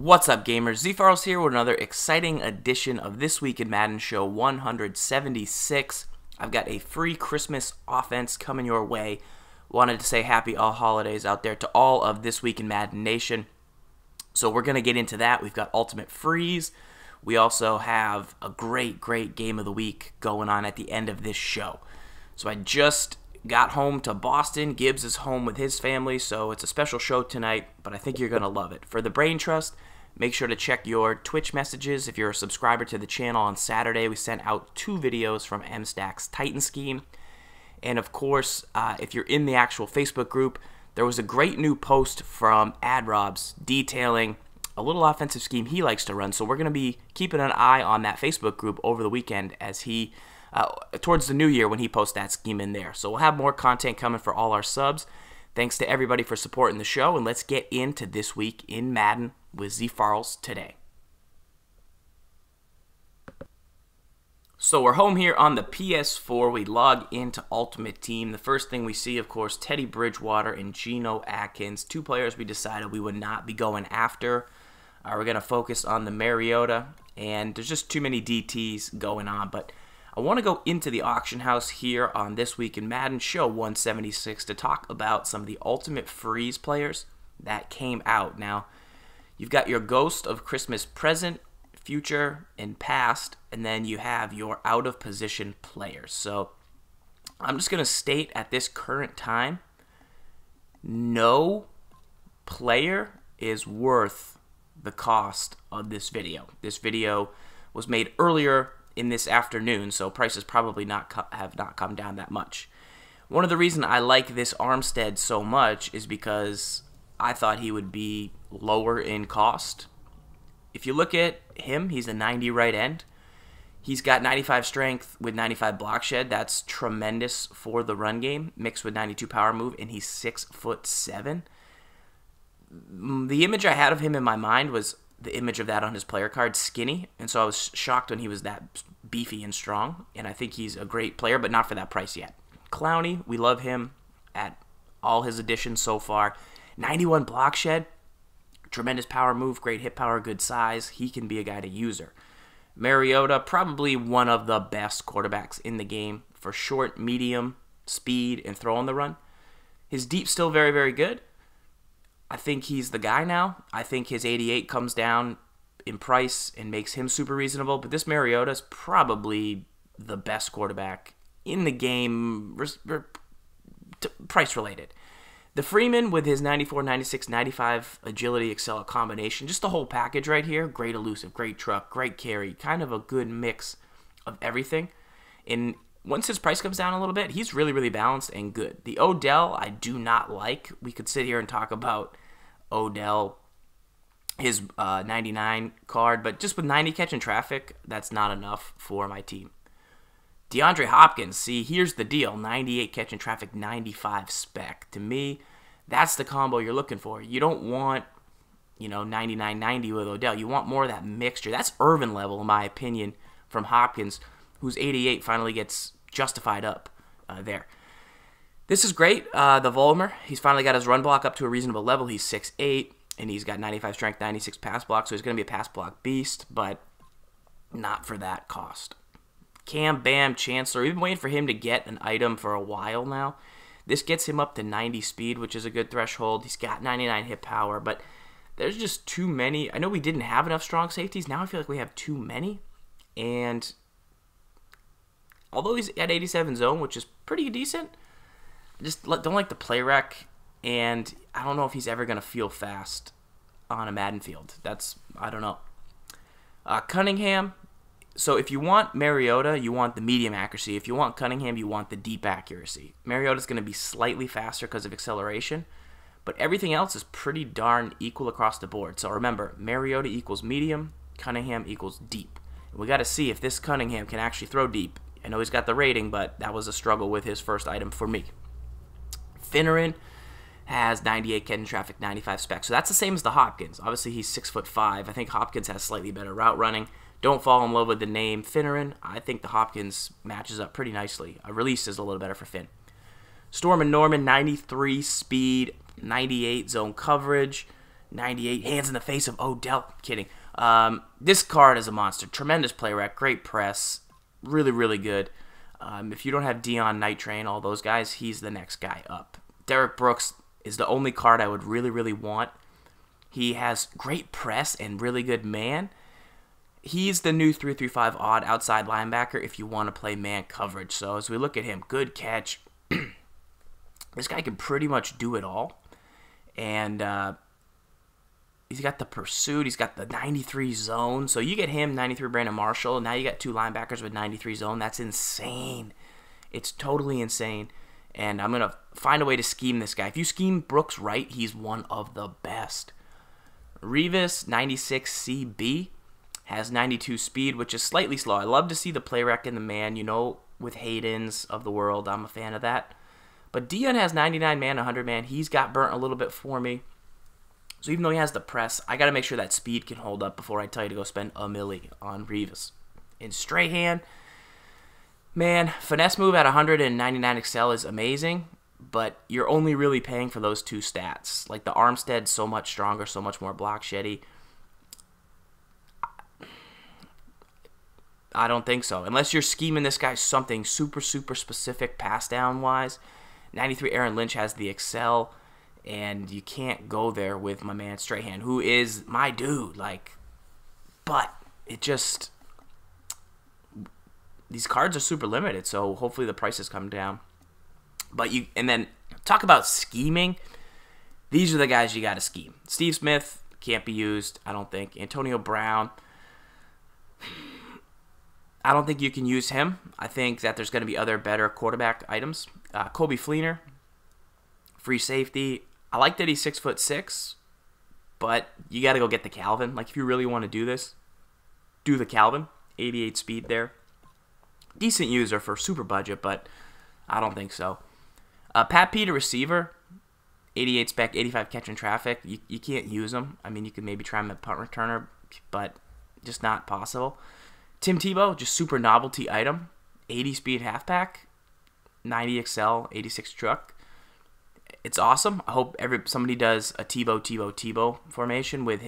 What's up, gamers? ZFarls here with another exciting edition of This Week in Madden Show 176. I've got a free Christmas offense coming your way. Wanted to say happy all holidays out there to all of This Week in Madden Nation. So we're going to get into that. We've got Ultimate Freeze. We also have a great game of the week going on at the end of this show. So I just got home to Boston. Gibbs is home with his family, so it's a special show tonight, but I think you're going to love it. For the Brain Trust, make sure to check your Twitch messages. If you're a subscriber to the channel, on Saturday we sent out 2 videos from MStack's Titan Scheme. And of course, if you're in the actual Facebook group, there was a great new post from AdRobs detailing a little offensive scheme he likes to run. So we're going to be keeping an eye on that Facebook group over the weekend as he towards the new year when he posts that scheme in there. So we'll have more content coming for all our subs. Thanks to everybody for supporting the show, and let's get into This Week in Madden with ZFarls today. So we're home here on the PS4. We log into Ultimate Team. The first thing we see, of course, Teddy Bridgewater and Geno Atkins, 2 players we decided we would not be going after. We're going to focus on the Mariota, and there's just too many DTs going on, but I want to go into the auction house here on This Week in Madden Show 176 to talk about some of the Ultimate Freeze players that came out. Now, you've got your Ghost of Christmas Present, Future, and Past, and then you have your out-of-position players. So I'm just going to state at this current time, no player is worth the cost of this video. This video was made earlier in this afternoon, so prices probably have not come down that much. One of the reasons I like this Armstead so much is because I thought he would be lower in cost. If you look at him, he's a 90 right end. He's got 95 strength with 95 block shed. That's tremendous for the run game, mixed with 92 power move, and he's 6'7". The image I had of him in my mind was the image of that on his player card, skinny, and so I was shocked when he was that beefy and strong, and I think he's a great player, but not for that price yet. Clowney, we love him at all his additions so far. 91 block shed, tremendous power move, great hit power, good size. He can be a guy to user. Mariota, probably one of the best quarterbacks in the game for short, medium, speed, and throw on the run. His deep still very good. I think he's the guy now. I think his 88 comes down in price and makes him super reasonable, but this Mariota is probably the best quarterback in the game, price-related. The Freeman with his 94, 96, 95 agility, excel combination, just the whole package right here, great elusive, great truck, great carry, kind of a good mix of everything. And once his price comes down a little bit, he's really balanced and good. The Odell, I do not like. We could sit here and talk about Odell, his 99 card, but just with 90 catch in traffic, that's not enough for my team. DeAndre Hopkins, see, here's the deal. 98 catch in traffic, 95 spec. To me, that's the combo you're looking for. You don't want, you know, 99-90 with Odell. You want more of that mixture. That's Irvin level, in my opinion, from Hopkins, whose 88 finally gets justified up there. This is great. The Volmer, he's finally got his run block up to a reasonable level. He's 6'8", and he's got 95 strength, 96 pass block, so he's going to be a pass block beast, but not for that cost. Cam Bam Chancellor, we've been waiting for him to get an item for a while now. This gets him up to 90 speed, which is a good threshold. He's got 99 hit power, but there's just too many. I know we didn't have enough strong safeties. Now I feel like we have too many, and although he's at 87 zone, which is pretty decent, I just don't like the play rec, and I don't know if he's ever going to feel fast on a Madden field. That's, I don't know. Cunningham, so if you want Mariota, you want the medium accuracy. If you want Cunningham, you want the deep accuracy. Mariota's going to be slightly faster because of acceleration, but everything else is pretty darn equal across the board. So remember, Mariota equals medium, Cunningham equals deep. We got to see if this Cunningham can actually throw deep. I know he's got the rating, but that was a struggle with his first item for me. Finneran has 98 catch in traffic, 95 spec. So that's the same as the Hopkins. Obviously, he's 6'5". I think Hopkins has slightly better route running. Don't fall in love with the name Finneran. I think the Hopkins matches up pretty nicely. A release is a little better for Finn. Storm and Norman, 93 speed, 98 zone coverage, 98, hands in the face of Odell. Kidding. This card is a monster. Tremendous play rec, great press, really, really good. If you don't have Dion, Night Train, all those guys, he's the next guy up. Derek Brooks is the only card I would really, really want. He has great press and really good man. He's the new 3-3-5 odd outside linebacker if you want to play man coverage. So as we look at him, good catch. This guy can pretty much do it all. And he's got the pursuit. He's got the 93 zone. So you get him, 93 Brandon Marshall. Now you got two linebackers with 93 zone. That's insane. It's totally insane. And I'm going to find a way to scheme this guy. If you scheme Brooks right, he's one of the best. Revis, 96 CB. Has 92 speed, which is slightly slow. I love to see the play rec in the man, you know, with Hayden's of the world. I'm a fan of that. But Dion has 99 man, 100 man. He's got burnt a little bit for me. So even though he has the press, I got to make sure that speed can hold up before I tell you to go spend a milli on Revis. In Strahan, man, finesse move at 199 Excel is amazing, but you're only really paying for those two stats. Like the Armstead, so much stronger, so much more block shitty. I don't think so. Unless you're scheming this guy something super, super specific pass down wise. 93 Aaron Lynch has the Excel, and you can't go there with my man Strahan, who is my dude. Like, but it just, these cards are super limited, so hopefully the prices come down. But you, and then talk about scheming. These are the guys you got to scheme. Steve Smith can't be used, I don't think. Antonio Brown. I don't think you can use him. I think that there's going to be other better quarterback items. Kobe Fleener, free safety. I like that he's 6'6", but you got to go get the Calvin. Like, if you really want to do this, do the Calvin. 88 speed there. Decent user for super budget, but I don't think so. Pat Peter, receiver, 88 spec, 85 catch in traffic. You can't use him. I mean, you could maybe try him at punt returner, but just not possible. Tim Tebow, just super novelty item, 80 speed halfback, 90 Excel, 86 truck. It's awesome. I hope somebody does a Tebow formation with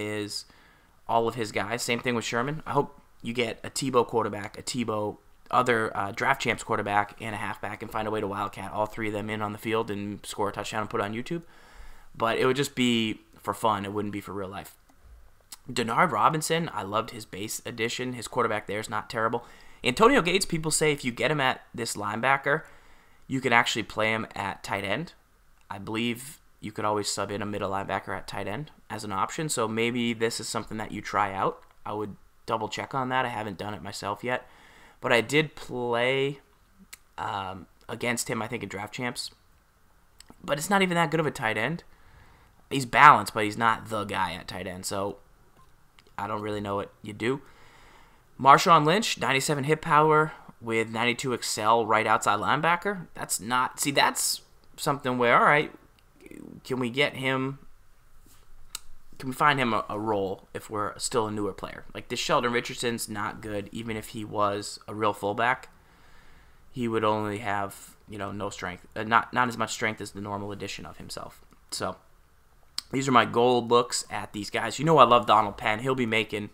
all of his guys. Same thing with Sherman. I hope you get a Tebow quarterback, a Tebow other draft champs quarterback, and a halfback, and find a way to wildcat all three of them in on the field and score a touchdown and put it on YouTube. But it would just be for fun. It wouldn't be for real life. Denard Robinson, I loved his base edition. His quarterback there is not terrible. Antonio Gates, people say if you get him at this linebacker, you can actually play him at tight end. I believe you could always sub in a middle linebacker at tight end as an option, so maybe this is something that you try out. I would double check on that. I haven't done it myself yet, but I did play against him, I think, in Draft Champs, but it's not even that good of a tight end. He's balanced, but he's not the guy at tight end, so I don't really know what you do. Marshawn Lynch, 97 hit power with 92 Excel, right outside linebacker. That's not... See, that's something where, all right, can we get him... Can we find him a role if we're still a newer player? Like, this Sheldon Richardson's not good. Even if he was a real fullback, he would only have, you know, no strength. Not as much strength as the normal edition of himself. So... These are my gold looks at these guys. You know I love Donald Penn. He'll be making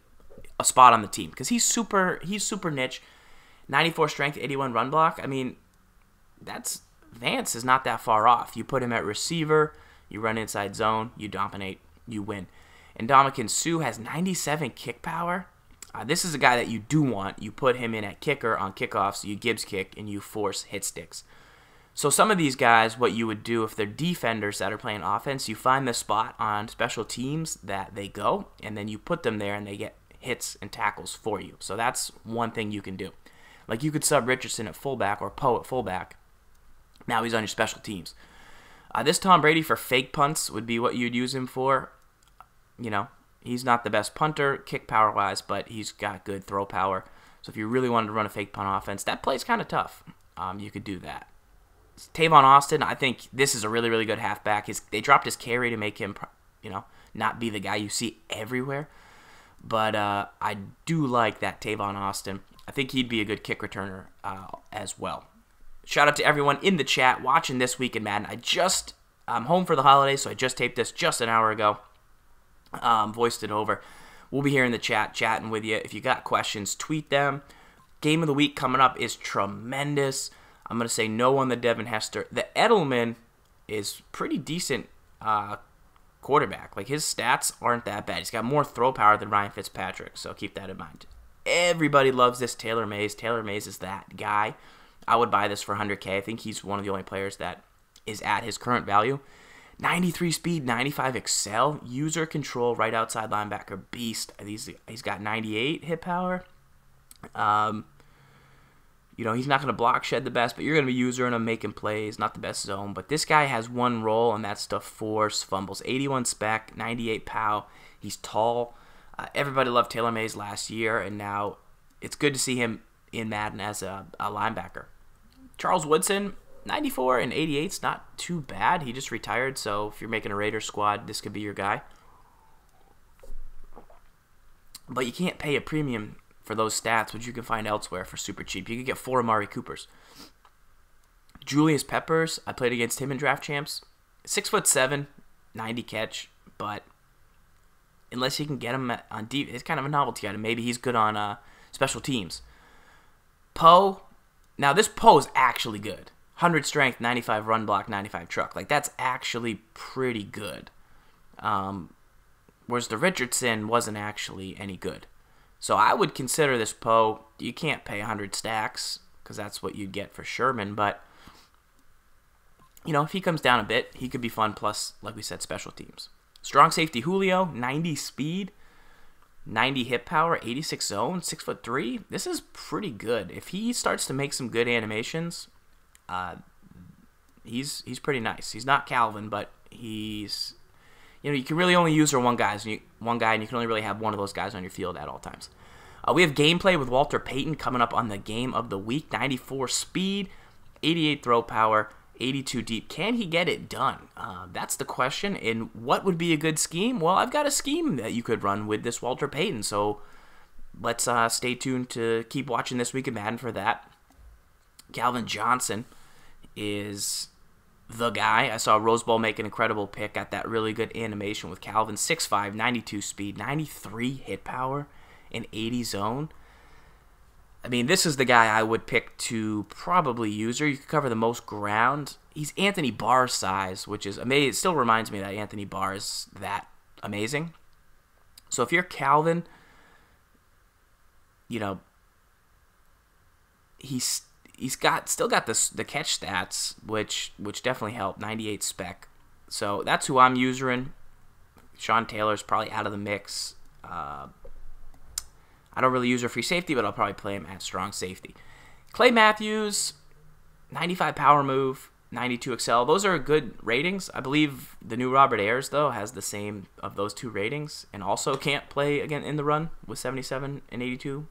a spot on the team because he's super niche. 94 strength, 81 run block. I mean, that's Vance is not that far off. You put him at receiver, you run inside zone, you dominate, you win. And Ndamukong Suh has 97 kick power. This is a guy that you do want. You put him in at kicker on kickoffs, you Gibbs kick, and you force hit sticks. So some of these guys, what you would do if they're defenders that are playing offense, you find the spot on special teams that they go, and then you put them there, and they get hits and tackles for you. So that's one thing you can do. Like, you could sub Richardson at fullback or Poe at fullback. Now he's on your special teams. This Tom Brady for fake punts would be what you'd use him for. You know, he's not the best punter, kick power-wise, but he's got good throw power. So if you really wanted to run a fake punt offense, that play's kind of tough. You could do that. Tavon Austin, I think this is a really, really good halfback. They dropped his carry to make him, you know, not be the guy you see everywhere. But I do like that Tavon Austin. I think he'd be a good kick returner as well. Shout out to everyone in the chat watching This Week in Madden. I'm home for the holidays, so I just taped this just an hour ago. voiced it over. We'll be here in the chat, chatting with you. If you got questions, tweet them. Game of the week coming up is tremendous. I'm going to say no on the Devin Hester. The Edelman is pretty decent quarterback. Like, his stats aren't that bad. He's got more throw power than Ryan Fitzpatrick, so keep that in mind. Everybody loves this Taylor Mays. Taylor Mays is that guy. I would buy this for $100K. I think he's one of the only players that is at his current value. 93 speed, 95 excel, user control, right outside linebacker, beast. He's got 98 hit power. You know, he's not going to block shed the best, but you're going to be using him, making plays, not the best zone. But this guy has one role, and that's to force fumbles. 81 spec, 98 POW. He's tall. Everybody loved Taylor Mays last year, and now it's good to see him in Madden as a linebacker. Charles Woodson, 94 and 88 is not too bad. He just retired, so if you're making a Raider squad, this could be your guy. But you can't pay a premium for those stats, which you can find elsewhere for super cheap. You can get 4 Amari Coopers. Julius Peppers, I played against him in Draft Champs. 6'7", 90 catch, but unless you can get him on deep, it's kind of a novelty item. Maybe he's good on special teams. Poe, now this Poe is actually good. 100 strength, 95 run block, 95 truck. Like, that's actually pretty good. Whereas the Richardson wasn't actually any good. So I would consider this Poe. You can't pay 100 stacks because that's what you'd get for Sherman. But, you know, if he comes down a bit, he could be fun. Plus, like we said, special teams. Strong safety Julio, 90 speed, 90 hit power, 86 zone, 6'3". This is pretty good. If he starts to make some good animations, he's pretty nice. He's not Calvin, but he's... You know, you can really only use her one guy, and you can only really have one of those guys on your field at all times. We have gameplay with Walter Payton coming up on the game of the week. 94 speed, 88 throw power, 82 deep. Can he get it done? That's the question. And what would be a good scheme? Well, I've got a scheme that you could run with this Walter Payton. So let's stay tuned to keep watching This Week in Madden for that. Calvin Johnson is the guy. I saw Rose Bowl make an incredible pick, got that really good animation with Calvin. 6'5", 92 speed, 93 hit power, and 80 zone. I mean, this is the guy I would pick to probably use her. You could cover the most ground. He's Anthony Barr's size, which is amazing. It still reminds me that Anthony Barr is that amazing. So if you're Calvin, you know, he's still got the catch stats, which definitely helped. 98 spec. So that's who I'm using. Sean Taylor's probably out of the mix. I don't really use her free safety, but I'll probably play him at strong safety. Clay Matthews, 95 power move, 92 excel. Those are good ratings. I believe the new Robert Ayers, though, has the same of those two ratings and also can't play again in the run with 77 and 82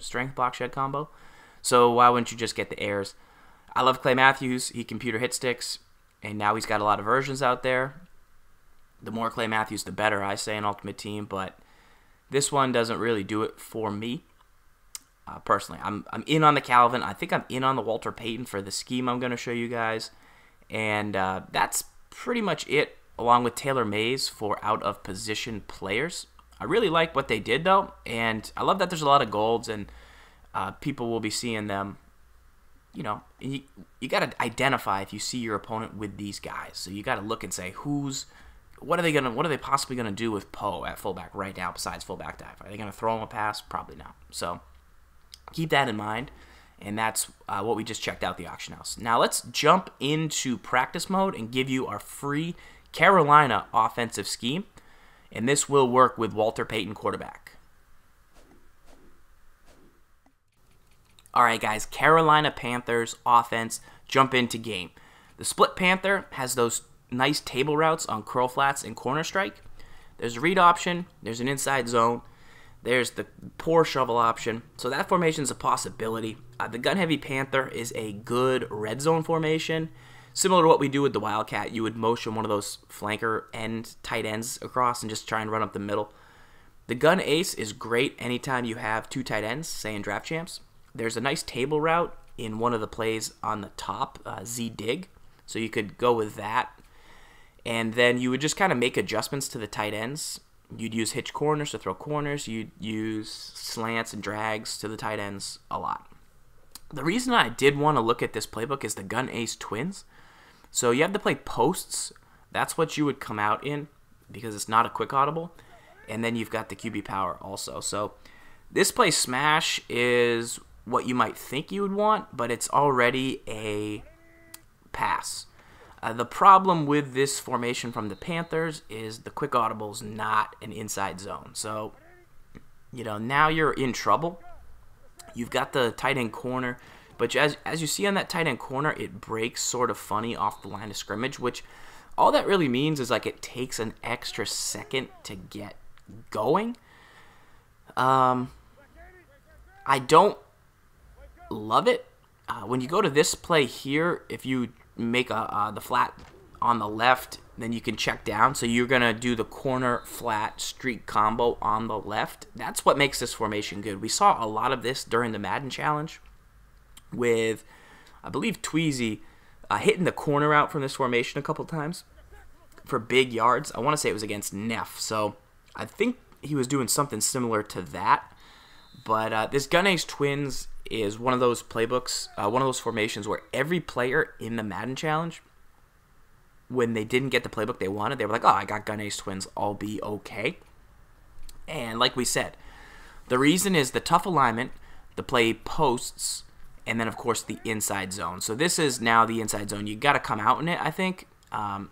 strength block shed combo. So why wouldn't you just get the Ayers? I love Clay Matthews. He computer hit sticks, and now he's got a lot of versions out there. The more Clay Matthews, the better, I say, in Ultimate Team, but this one doesn't really do it for me personally. I'm in on the Calvin. I think I'm in on the Walter Payton for the scheme I'm going to show you guys, and that's pretty much it, along with Taylor Mays for out-of-position players. I really like what they did, though, and I love that there's a lot of golds, and people will be seeing them, you know. You got to identify if you see your opponent with these guys. So you got to look and say, what are they possibly gonna do with Poe at fullback right now besides fullback dive? Are they gonna throw him a pass? Probably not. So keep that in mind. And that's what we just checked out the auction house. Now let's jump into practice mode and give you our free Carolina offensive scheme. And this will work with Walter Payton quarterback. All right, guys, Carolina Panthers offense, jump into game. The split Panther has those nice table routes on curl flats and corner strike. There's a read option. There's an inside zone. There's the poor shovel option. So that formation is a possibility. The gun-heavy Panther is a good red zone formation. Similar to what we do with the Wildcat, you would motion one of those flanker end tight ends across and just try and run up the middle. The gun ace is great anytime you have two tight ends, say in Draft Champs. There's a nice table route in one of the plays on the top, Z-dig, so you could go with that. And then you would just kind of make adjustments to the tight ends. You'd use hitch corners to throw corners. You'd use slants and drags to the tight ends a lot. The reason I did want to look at this playbook is the Gun Ace Twins. So you have to play posts. That's what you would come out in because it's not a quick audible. And then you've got the QB power also. So this play smash is what you might think you would want, but it's already a pass. The problem with this formation from the Panthers is the quick audible is not an inside zone. So, you know, now you're in trouble. You've got the tight end corner, but as you see on that tight end corner, it breaks sort of funny off the line of scrimmage, which all that really means is like it takes an extra second to get going. I don't love it. When you go to this play here, if you make the flat on the left, then you can check down. So you're going to do the corner flat streak combo on the left. That's what makes this formation good. We saw a lot of this during the Madden Challenge with, I believe, Tweezy hitting the corner out from this formation a couple times for big yards. I want to say it was against Neff. So I think he was doing something similar to that. But this Gun Ace Twins is one of those playbooks, one of those formations where every player in the Madden Challenge, when they didn't get the playbook they wanted, they were like, oh, I got Gun Ace Twins, I'll be okay. And like we said, the reason is the tough alignment, the play posts, and then, of course, the inside zone. So this is now the inside zone. You got to come out in it, I think. And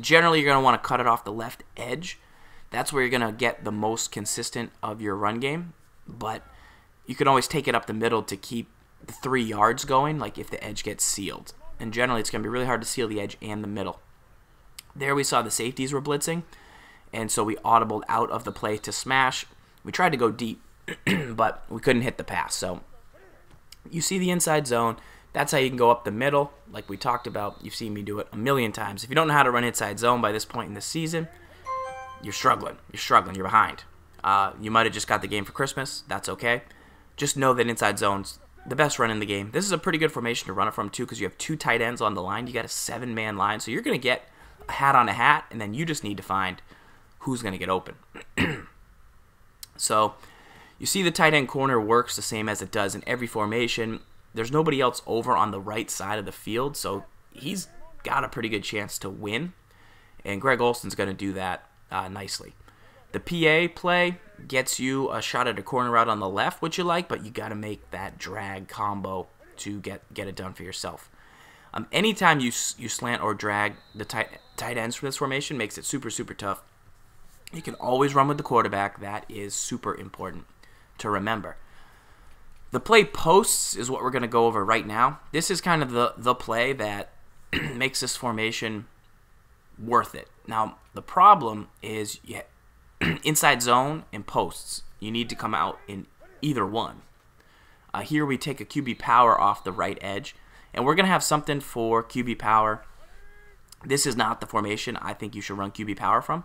generally, you're going to want to cut it off the left edge. That's where you're going to get the most consistent of your run game. But you can always take it up the middle to keep the 3 yards going, like if the edge gets sealed. And generally, it's going to be really hard to seal the edge and the middle. There we saw the safeties were blitzing, and so we audibled out of the play to smash. We tried to go deep, but we couldn't hit the pass. So you see the inside zone. That's how you can go up the middle, like we talked about. You've seen me do it a million times. If you don't know how to run inside zone by this point in the season, you're struggling. You're struggling. You're behind. You might have just got the game for Christmas. That's okay. Just know that inside zone's the best run in the game. This is a pretty good formation to run it from, too, because you have two tight ends on the line. You got a seven-man line, so you're going to get a hat on a hat, and then you just need to find who's going to get open. So you see the tight end corner works the same as it does in every formation. There's nobody else over on the right side of the field, so he's got a pretty good chance to win, and Greg Olsen's going to do that nicely. The PA play gets you a shot at a corner route on the left, which you like, but you got to make that drag combo to get it done for yourself. Anytime you slant or drag the tight ends from this formation makes it super, super tough. You can always run with the quarterback. That is super important to remember. The play posts is what we're going to go over right now. This is kind of the play that makes this formation worth it. Now, the problem is inside zone and posts. You need to come out in either one. Here we take a QB power off the right edge, and we're going to have something for QB power. This is not the formation I think you should run QB power from.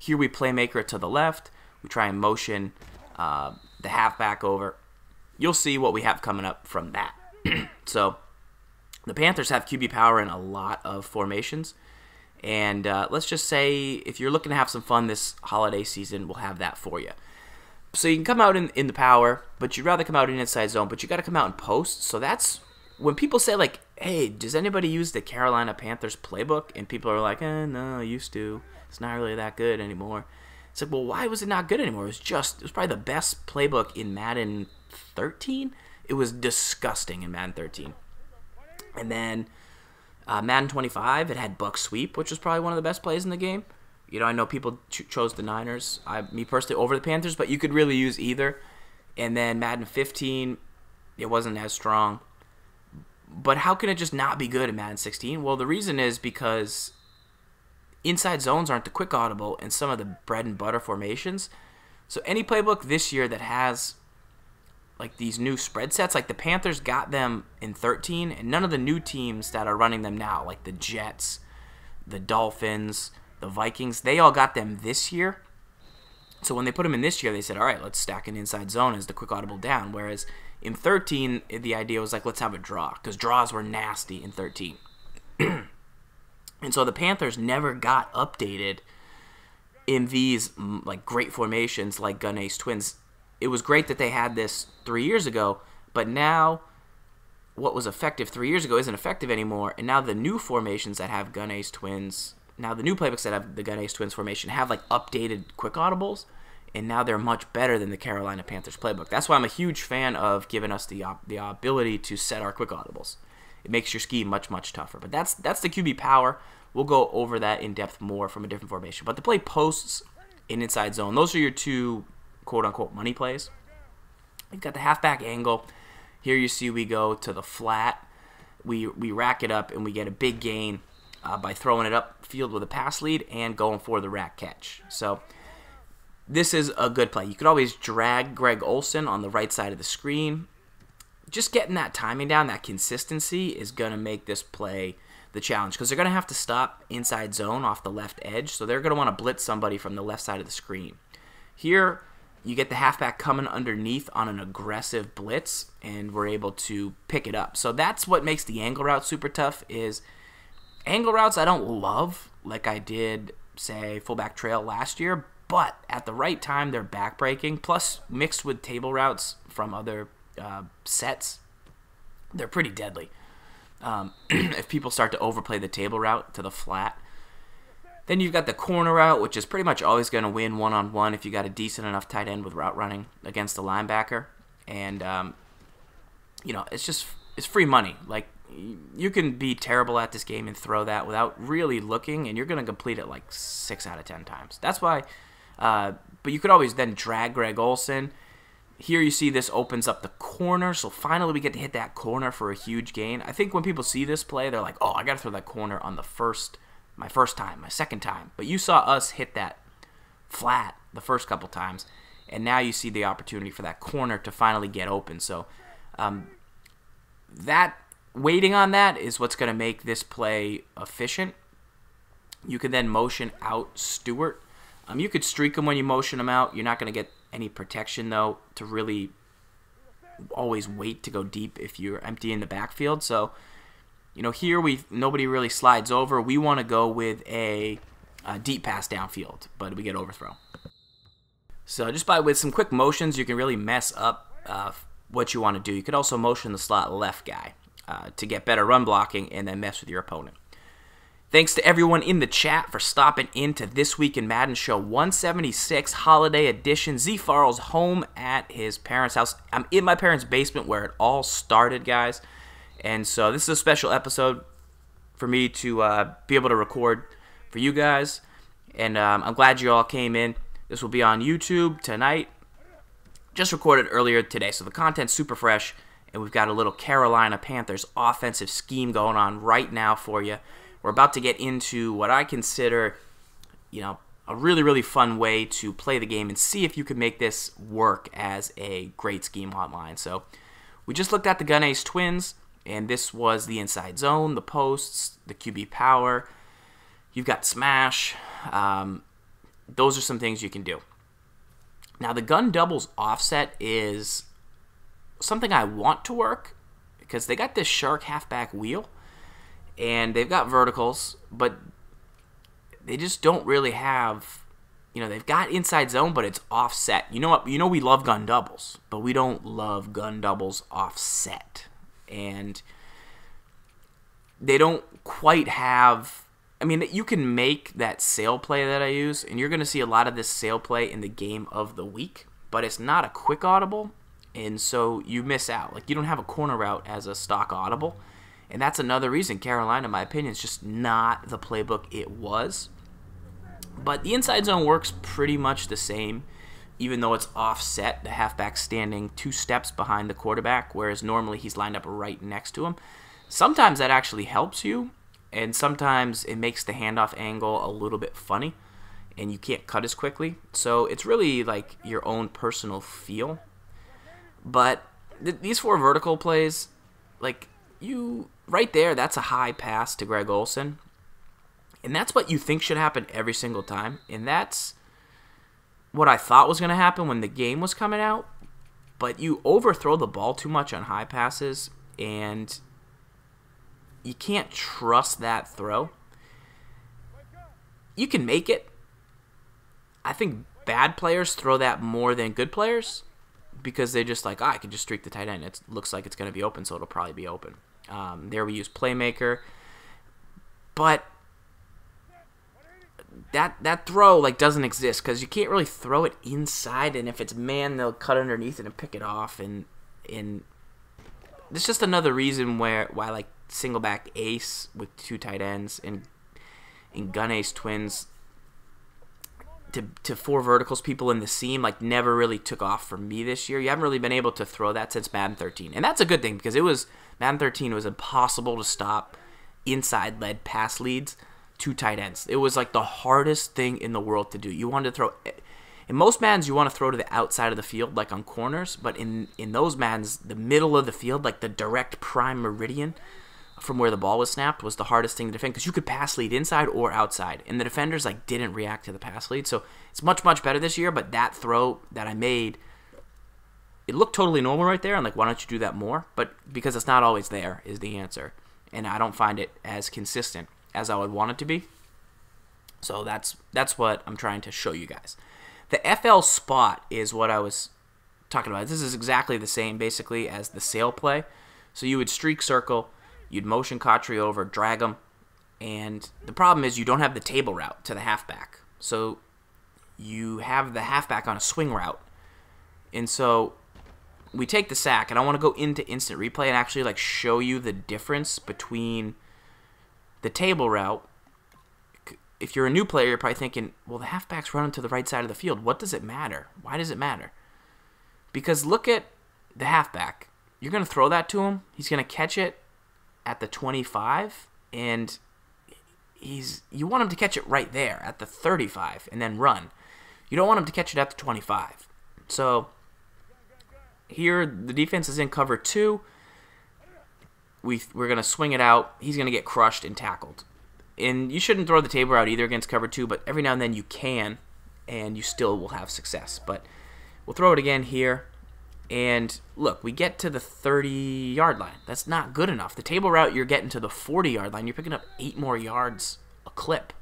Here we playmaker to the left. We try and motion the halfback over. You'll see what we have coming up from that. So the Panthers have QB power in a lot of formations. And let's just say if you're looking to have some fun this holiday season, we'll have that for you. So you can come out in the power, but you'd rather come out in inside zone, but you got to come out in post. So that's when people say, like, hey, does anybody use the Carolina Panthers playbook? And people are like, eh, no, I used to. It's not really that good anymore. It's like, well, why was it not good anymore? It was probably the best playbook in Madden 13. It was disgusting in Madden 13. And then Madden 25, it had Buck sweep, which was probably one of the best plays in the game. You know, I know people chose the Niners, me personally, over the Panthers, but you could really use either. And then Madden 15, it wasn't as strong. But how can it just not be good in Madden 16? Well, the reason is because inside zones aren't the quick audible in some of the bread and butter formations. So any playbook this year that has like these new spread sets, like the Panthers got them in 13, and none of the new teams that are running them now, like the Jets, the Dolphins, the Vikings, they all got them this year. So when they put them in this year, they said, all right, let's stack an inside zone as the quick audible down. Whereas in 13, the idea was like, let's have a draw, because draws were nasty in 13. And so the Panthers never got updated in these like great formations like Gun Ace Twins. It was great that they had this 3 years ago, but now what was effective 3 years ago isn't effective anymore, and now the new formations that have Gun Ace Twins, now the new playbooks that have the Gun Ace Twins formation have like updated quick audibles, and now they're much better than the Carolina Panthers playbook. That's why I'm a huge fan of giving us the ability to set our quick audibles. It makes your scheme much, much tougher. But that's the QB power. We'll go over that in depth more from a different formation. But the play posts and inside zone, those are your two quote-unquote money plays. We've got the halfback angle. Here you see we go to the flat. We rack it up, and we get a big gain by throwing it upfield with a pass lead and going for the rack catch. So this is a good play. You could always drag Greg Olsen on the right side of the screen. Just getting that timing down, that consistency, is going to make this play the challenge, because they're going to have to stop inside zone off the left edge, so they're going to want to blitz somebody from the left side of the screen. Here, you get the halfback coming underneath on an aggressive blitz, and we're able to pick it up. So that's what makes the angle route super tough, is angle routes I don't love, like I did, say, fullback trail last year, but at the right time, they're backbreaking, plus mixed with table routes from other sets, they're pretty deadly. If people start to overplay the table route to the flat. Then you've got the corner route, which is pretty much always going to win one-on-one if you got a decent enough tight end with route running against the linebacker. And, you know, it's free money. Like, you can be terrible at this game and throw that without really looking, and you're going to complete it like 6 out of 10 times. That's why, but you could always then drag Greg Olsen. Here you see this opens up the corner, so finally we get to hit that corner for a huge gain. I think when people see this play, they're like, oh, I got to throw that corner on my second time. But you saw us hit that flat the first couple times, and now you see the opportunity for that corner to finally get open. So that waiting on that is what's going to make this play efficient. You can then motion out Stewart. You could streak him when you motion him out. You're not going to get any protection, though, to really always wait to go deep if you're emptying the backfield. So, you know, here nobody really slides over. We want to go with a deep pass downfield, but we get overthrow. So just with some quick motions, you can really mess up what you want to do. You could also motion the slot left guy to get better run blocking and then mess with your opponent. Thanks to everyone in the chat for stopping into This Week in Madden Show 176 Holiday Edition. ZFarls home at his parents' house. I'm in my parents' basement where it all started, guys. And so this is a special episode for me to be able to record for you guys. And I'm glad you all came in. This will be on YouTube tonight. Just recorded earlier today, so the content's super fresh. And we've got a little Carolina Panthers offensive scheme going on right now for you. We're about to get into what I consider, you know, a really, really fun way to play the game and see if you can make this work as a great scheme online. So we just looked at the Gun Ace Twins, and this was the inside zone, the posts, the QB power. You've got smash. Those are some things you can do. Now, the gun doubles offset is something I want to work because they got this shark halfback wheel. And they've got verticals, but they just don't really have, you know, they've got inside zone, but it's offset. You know what? You know we love gun doubles, but we don't love gun doubles offset. And they don't quite have, I mean, you can make that sail play that I use, and you're going to see a lot of this sail play in the game of the week, but it's not a quick audible, and so you miss out. Like, you don't have a corner route as a stock audible. And that's another reason Carolina, in my opinion, is just not the playbook it was. But the inside zone works pretty much the same, even though it's offset, the halfback standing 2 steps behind the quarterback, whereas normally he's lined up right next to him. Sometimes that actually helps you, and sometimes it makes the handoff angle a little bit funny, and you can't cut as quickly. So it's really like your own personal feel. But these 4 vertical plays, like, right there, that's a high pass to Greg Olsen. And that's what you think should happen every single time. And that's what I thought was going to happen when the game was coming out. But you overthrow the ball too much on high passes, and you can't trust that throw. You can make it, I think bad players throw that more than good players because they just like, I can just streak the tight end. It looks like it's going to be open, so it'll probably be open. There we use playmaker. But that throw like doesn't exist because you can't really throw it inside, and if it's man, they'll cut underneath it and pick it off. And it's just another reason why like single back ace with two tight ends and gun ace twins to four verticals people in the seam like never really took off for me this year. You haven't really been able to throw that since Madden 13, and that's a good thing because it was Madden 13 was impossible to stop inside led pass leads to tight ends. It was like the hardest thing in the world to do. You wanted to throw in most Maddens, you want to throw to the outside of the field, like on corners, but in those Maddens, the middle of the field, like the direct prime meridian from where the ball was snapped, was the hardest thing to defend because you could pass lead inside or outside, and the defenders like didn't react to the pass lead. So it's much better this year. But that throw that I made, it looked totally normal right there, and like, why don't you do that more? But because it's not always there is the answer, and I don't find it as consistent as I would want it to be. So that's what I'm trying to show you guys. The FL spot is what I was talking about. This is exactly the same basically as the sail play. So you would streak circle, you'd motion Cotry over, drag him, and the problem is you don't have the table route to the halfback. So you have the halfback on a swing route. And so we take the sack, and I want to go into instant replay and actually like show you the difference between the table route. If you're a new player, you're probably thinking, well, the halfback's running to the right side of the field. What does it matter? Why does it matter? Because look at the halfback. You're going to throw that to him. He's going to catch it at the 25, and you want him to catch it right there at the 35 and then run. You don't want him to catch it at the 25. So here the defense is in cover 2. We're going to swing it out. He's going to get crushed and tackled. And you shouldn't throw the table out either against cover 2, but every now and then you can, and you still will have success. But we'll throw it again here, and look, we get to the 30-yard line. That's not good enough. The table route, you're getting to the 40-yard line. You're picking up 8 more yards a clip,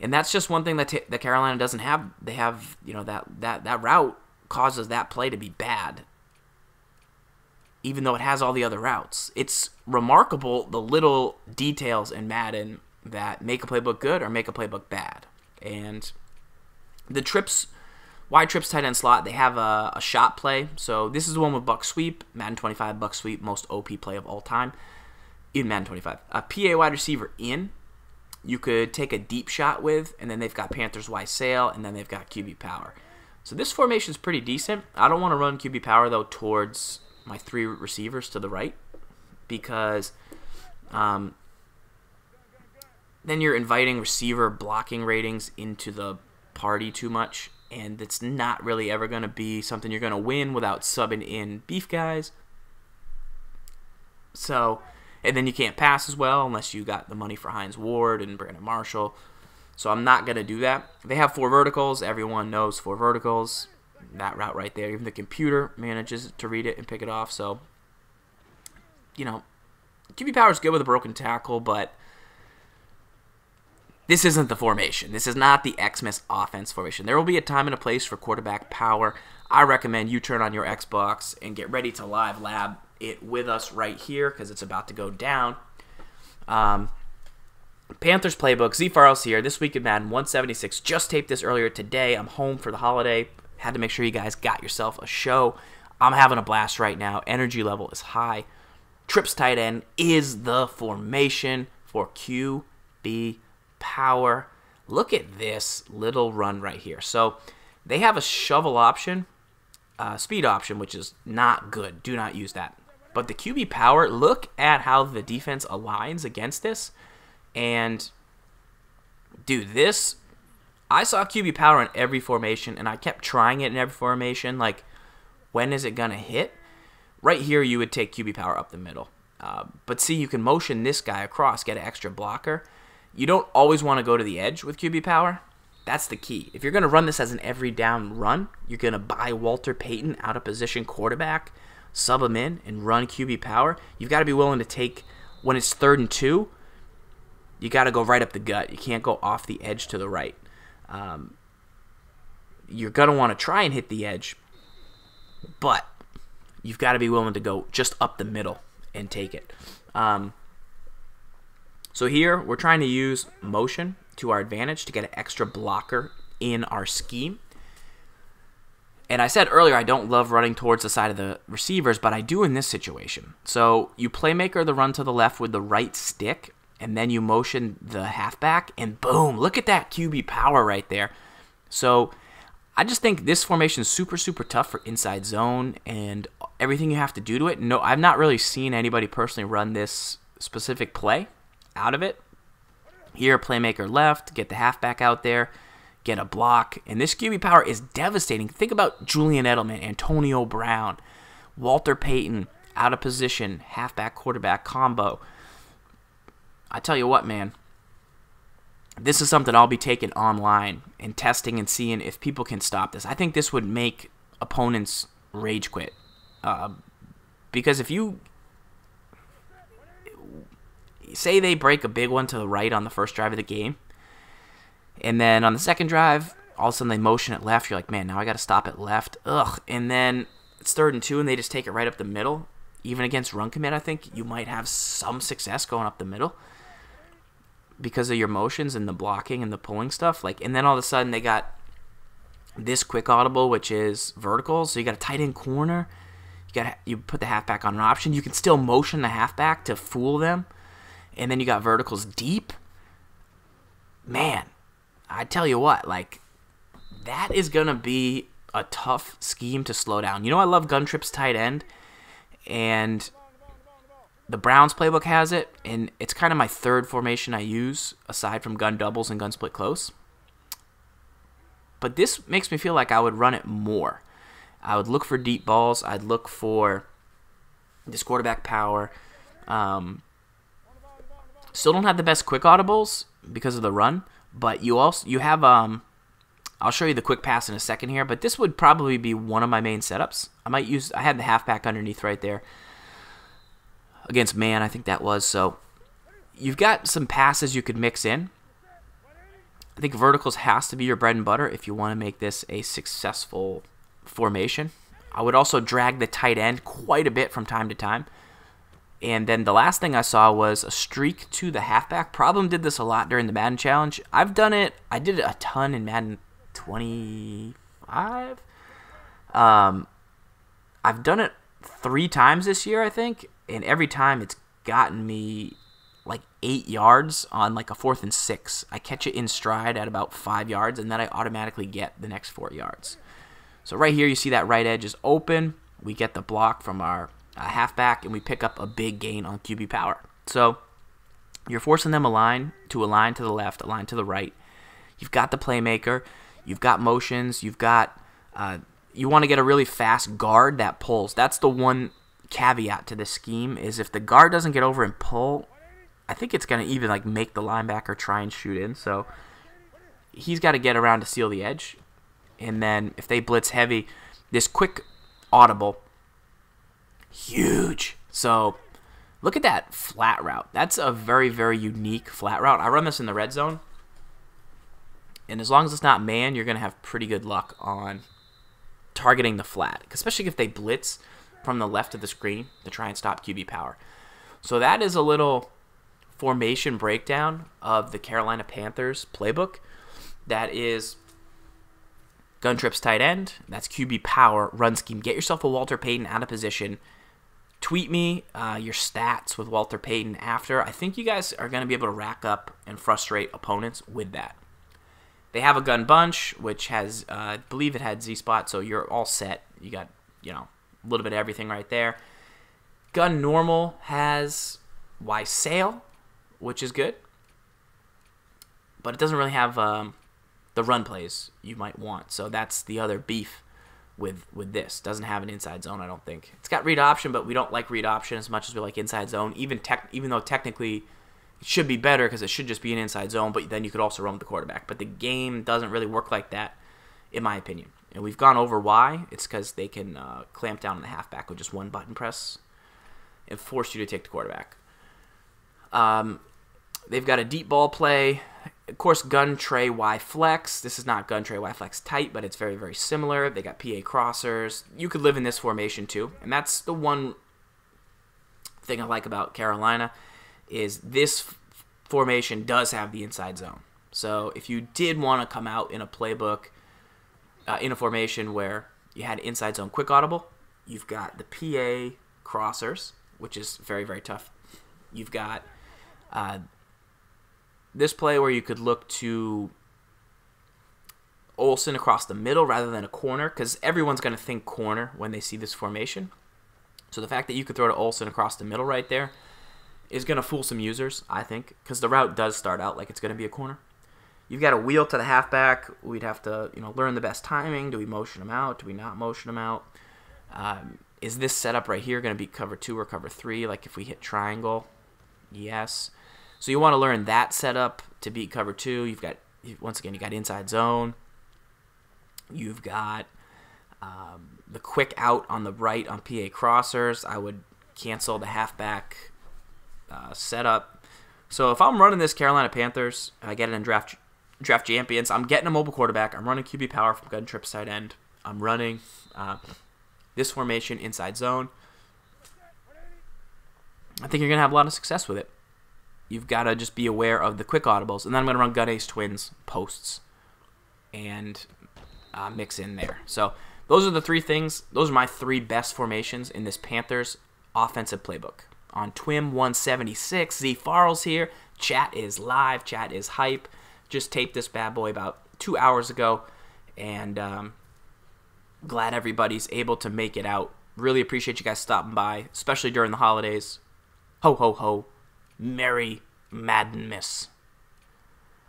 and that's just one thing that Carolina doesn't have. They have, you know, that route causes that play to be bad, even though it has all the other routes. It's remarkable the little details in Madden that make a playbook good or make a playbook bad. And the trips, wide trips tight end slot, they have a shot play. So this is the one with Buck sweep, Madden 25 Buck sweep, most OP play of all time in Madden 25. A PA wide receiver in, you could take a deep shot with, and then they've got Panthers wide sail, and then they've got QB power. So this formation is pretty decent. I don't want to run QB power, though, towards my 3 receivers to the right, because then you're inviting receiver blocking ratings into the party too much, and it's not really ever going to be something you're going to win without subbing in beef guys. So, and then you can't pass as well unless you got the money for Hines Ward and Brandon Marshall. So I'm not going to do that. They have 4 verticals. Everyone knows 4 verticals. That route right there, even the computer manages to read it and pick it off. So, you know, QB power is good with a broken tackle, but this isn't the formation. This is not the Xmas offense formation. There will be a time and a place for quarterback power. I recommend you turn on your Xbox and get ready to live lab it with us right here, because it's about to go down. Panthers playbook, ZFarls here, This Week in Madden 176. Just taped this earlier today. I'm home for the holiday. Had to make sure you guys got yourself a show. I'm having a blast right now. Energy level is high. Trips tight end is the formation for QB power. Look at this little run right here. So they have a shovel option, speed option, which is not good. Do not use that. But the QB power, look at how the defense aligns against this. And dude, this, I saw QB power in every formation, and I kept trying it in every formation. Like, when is it going to hit? Right here, you would take QB power up the middle. But see, you can motion this guy across, get an extra blocker. You don't always want to go to the edge with QB power. That's the key. If you're going to run this as an every down run, you're going to buy Walter Payton out of position quarterback, sub him in, and run QB power. You've got to be willing to take, when it's 3rd and 2, you got to go right up the gut. You can't go off the edge to the right. you're going to want to try and hit the edge, but you've got to be willing to go just up the middle and take it. So here we're trying to use motion to our advantage to get an extra blocker in our scheme. And I said earlier I don't love running towards the side of the receivers, but I do in this situation. So you playmaker the run to the left with the right stick, and then you motion the halfback, and boom, look at that QB power right there. So I just think this formation is super, super tough for inside zone and everything you have to do to it. No, I've not really seen anybody personally run this specific play out of it. Here, playmaker left, get the halfback out there, get a block. And this QB power is devastating. Think about Julian Edelman, Antonio Brown, Walter Payton, out of position, halfback quarterback combo. I tell you what, man, this is something I'll be taking online and testing and seeing if people can stop this. I think this would make opponents rage quit. Because if you say they break a big one to the right on the first drive of the game, and then on the second drive, all of a sudden they motion it left. You're like, man, now I got to stop it left. Ugh. And then it's 3rd and 2, and they just take it right up the middle. Even against run commit, I think you might have some success going up the middle, because of your motions and the blocking and the pulling stuff. Like, and then all of a sudden they got this quick audible, which is vertical. So you got a tight end corner. You put the halfback on an option. You can still motion the halfback to fool them. And then you got verticals deep. Man, I tell you what, like, that is going to be a tough scheme to slow down. You know, I love Guntrip's tight end, and the Browns playbook has it, and it's kind of my third formation I use, aside from gun doubles and gun split close. But this makes me feel like I would run it more. I would look for deep balls. I'd look for this quarterback power. Still don't have the best quick audibles because of the run, but you have I'll show you the quick pass in a second here, but this would probably be one of my main setups. I had the halfback underneath right there. Against man, I think that was. So you've got some passes you could mix in. I think verticals has to be your bread and butter if you want to make this a successful formation. I would also drag the tight end quite a bit from time to time. And then the last thing I saw was a streak to the halfback. Problem did this a lot during the Madden Challenge. I've done it. I did it a ton in Madden 25. I've done it 3 times this year, I think. And every time it's gotten me like 8 yards on like a 4th and 6. I catch it in stride at about 5 yards, and then I automatically get the next 4 yards. So right here you see that right edge is open. We get the block from our halfback, and we pick up a big gain on QB power. So you're forcing them to align to the left, align to the right. You've got the playmaker. You've got motions. You've got you want to get a really fast guard that pulls. That's the one caveat to this scheme, is if the guard doesn't get over and pull, I think it's going to even like make the linebacker try and shoot in. So he's got to get around to seal the edge. And then if they blitz heavy, this quick audible, huge. So look at that flat route. That's a very, very unique flat route. I run this in the red zone, and as long as it's not man, you're going to have pretty good luck on targeting the flat, especially if they blitz from the left of the screen to try and stop QB power. So that is a little formation breakdown of the Carolina Panthers playbook. That is Guntrip's tight end. That's QB power run scheme. Get yourself a Walter Payton out of position. Tweet me your stats with Walter Payton after. I think you guys are going to be able to rack up and frustrate opponents with that. They have a gun bunch, which has, I believe it had Z-Spot, so you're all set. You got, you know, a little bit of everything right there. Gun normal has Y-Sale, which is good. But it doesn't really have the run plays you might want. So that's the other beef with this. Doesn't have an inside zone, I don't think. It's got read option, but we don't like read option as much as we like inside zone, even though technically it should be better because it should just be an inside zone, but then you could also run with the quarterback. But the game doesn't really work like that, in my opinion. And we've gone over why. It's because they can clamp down on the halfback with just one button press and force you to take the quarterback. They've got a deep ball play Of course, Gun Tray Y Flex. This is not Gun Tray Y Flex tight, but it's very, very similar. They got PA crossers. You could live in this formation too, and that's the one thing I like about Carolina is this formation does have the inside zone. So if you did want to come out in a playbook, in a formation where you had inside zone quick audible, you've got the PA crossers, which is very, very tough. You've got this play where you could look to Olsen across the middle rather than a corner, because everyone's going to think corner when they see this formation. So the fact that you could throw to Olsen across the middle right there is going to fool some users, I think, because the route does start out like it's going to be a corner. You've got a wheel to the halfback. We'd have to, you know, learn the best timing. Do we motion him out? Do we not motion him out? Is this setup right here going to be cover two or cover three? Like if we hit triangle, yes. So you want to learn that setup to beat cover two. You've got, once again, you got inside zone. You've got the quick out on the right on PA crossers. I would cancel the halfback setup. So if I'm running this Carolina Panthers, I get it in draft champions. I'm getting a mobile quarterback. I'm running QB power from gun trips tight end. I'm running this formation inside zone. I think you're gonna have a lot of success with it. You've got to just be aware of the quick audibles. And then I'm going to run Gun Ace Twins posts and mix in there. So those are the three things. Those are my three best formations in this Panthers offensive playbook. On Twim 176, ZFarls here. Chat is live. Chat is hype. Just taped this bad boy about 2 hours ago. And glad everybody's able to make it out. Really appreciate you guys stopping by, especially during the holidays. Ho, ho, ho. Merry Madness.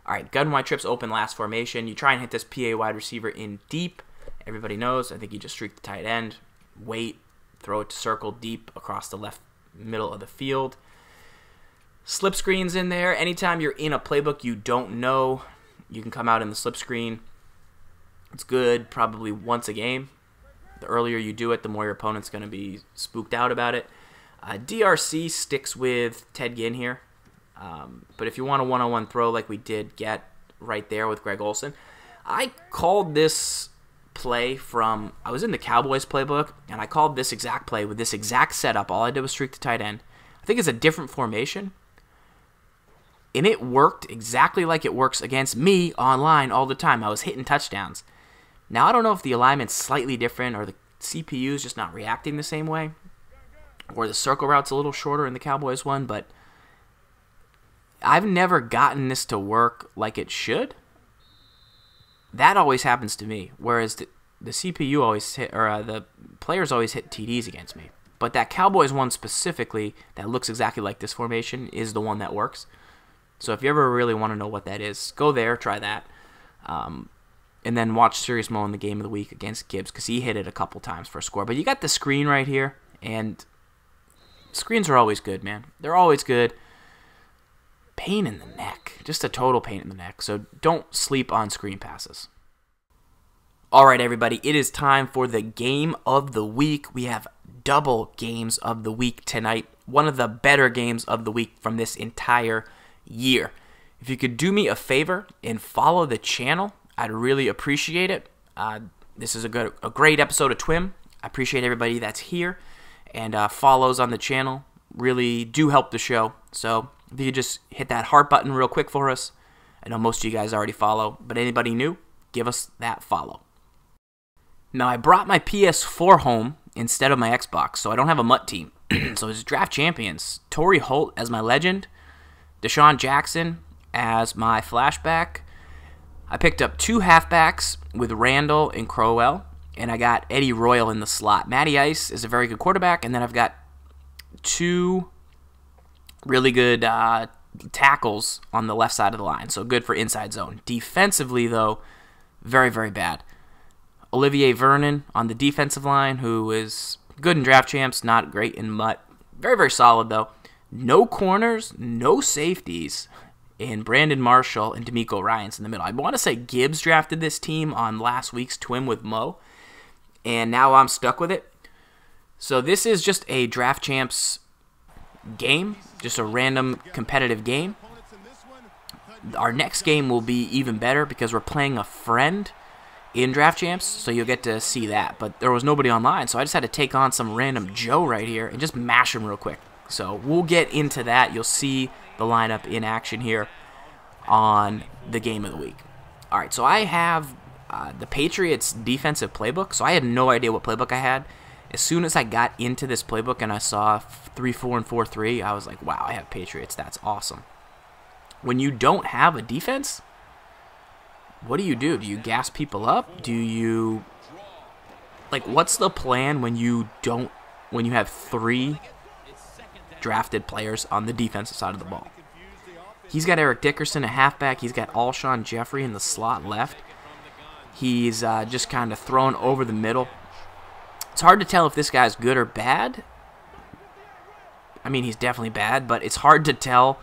All right, gun wide trips open last formation. You try and hit this PA wide receiver in deep. Everybody knows. I think you just streak the tight end, wait, throw it to circle deep across the left middle of the field. Slip screens in there. Anytime you're in a playbook you don't know, you can come out in the slip screen. It's good probably once a game. The earlier you do it, the more your opponent's going to be spooked out about it. DRC sticks with Ted Ginn here, but if you want a one-on-one throw like we did get right there with Greg Olsen, I called this play from, I was in the Cowboys playbook, and I called this exact play with this exact setup. All I did was streak the tight end. I think it's a different formation, and it worked exactly like it works against me online all the time. I was hitting touchdowns. Now, I don't know if the alignment's slightly different or the CPU's just not reacting the same way, or the circle route's a little shorter in the Cowboys one, but I've never gotten this to work like it should. That always happens to me, whereas the CPU always hit, or the players always hit TDs against me. But that Cowboys one specifically that looks exactly like this formation is the one that works. So if you ever really want to know what that is, go there, try that, and then watch Sirius Mo in the game of the week against Gibbs, because he hit it a couple times for a score. But you got the screen right here, and screens are always good, man. They're always good. Pain in the neck. Just a total pain in the neck. So don't sleep on screen passes. All right, everybody. It is time for the game of the week. We have double games of the week tonight. One of the better games of the week from this entire year. If you could do me a favor and follow the channel, I'd really appreciate it. This is a great episode of TWIM. I appreciate everybody that's here. And follows on the channel really do help the show. So if you just hit that heart button real quick for us. I know most of you guys already follow, but anybody new, give us that follow. Now, I brought my PS4 home instead of my Xbox, so I don't have a Mutt team. So it's Draft Champions. Torrey Holt as my legend. Deshaun Jackson as my flashback. I picked up two halfbacks with Randall and Crowell. And I got Eddie Royal in the slot. Matty Ice is a very good quarterback. And then I've got two really good tackles on the left side of the line. So good for inside zone. Defensively, though, very, very bad. Olivier Vernon on the defensive line, who is good in draft champs, not great in Mutt. Very, very solid, though. No corners, no safeties. And Brandon Marshall and DeMeco Ryans in the middle. I want to say Gibbs drafted this team on last week's TWIM with Mo. And now I'm stuck with it. So this is just a Draft Champs game, just a random competitive game. Our next game will be even better because we're playing a friend in Draft Champs, so you'll get to see that. But there was nobody online, so I just had to take on some random Joe right here and just mash him real quick. So we'll get into that. You'll see the lineup in action here on the game of the week. All right, so I have the Patriots defensive playbook, so I had no idea what playbook I had. As soon as I got into this playbook and I saw 3-4 and 4-3, I was like, wow, I have Patriots. That's awesome. When you don't have a defense, what do? Do you gas people up? Do you, like, what's the plan when you don't, when you have three drafted players on the defensive side of the ball? He's got Eric Dickerson, a halfback. He's got Alshon Jeffrey in the slot left. He's just kind of thrown over the middle. It's hard to tell if this guy's good or bad. I mean, he's definitely bad, but it's hard to tell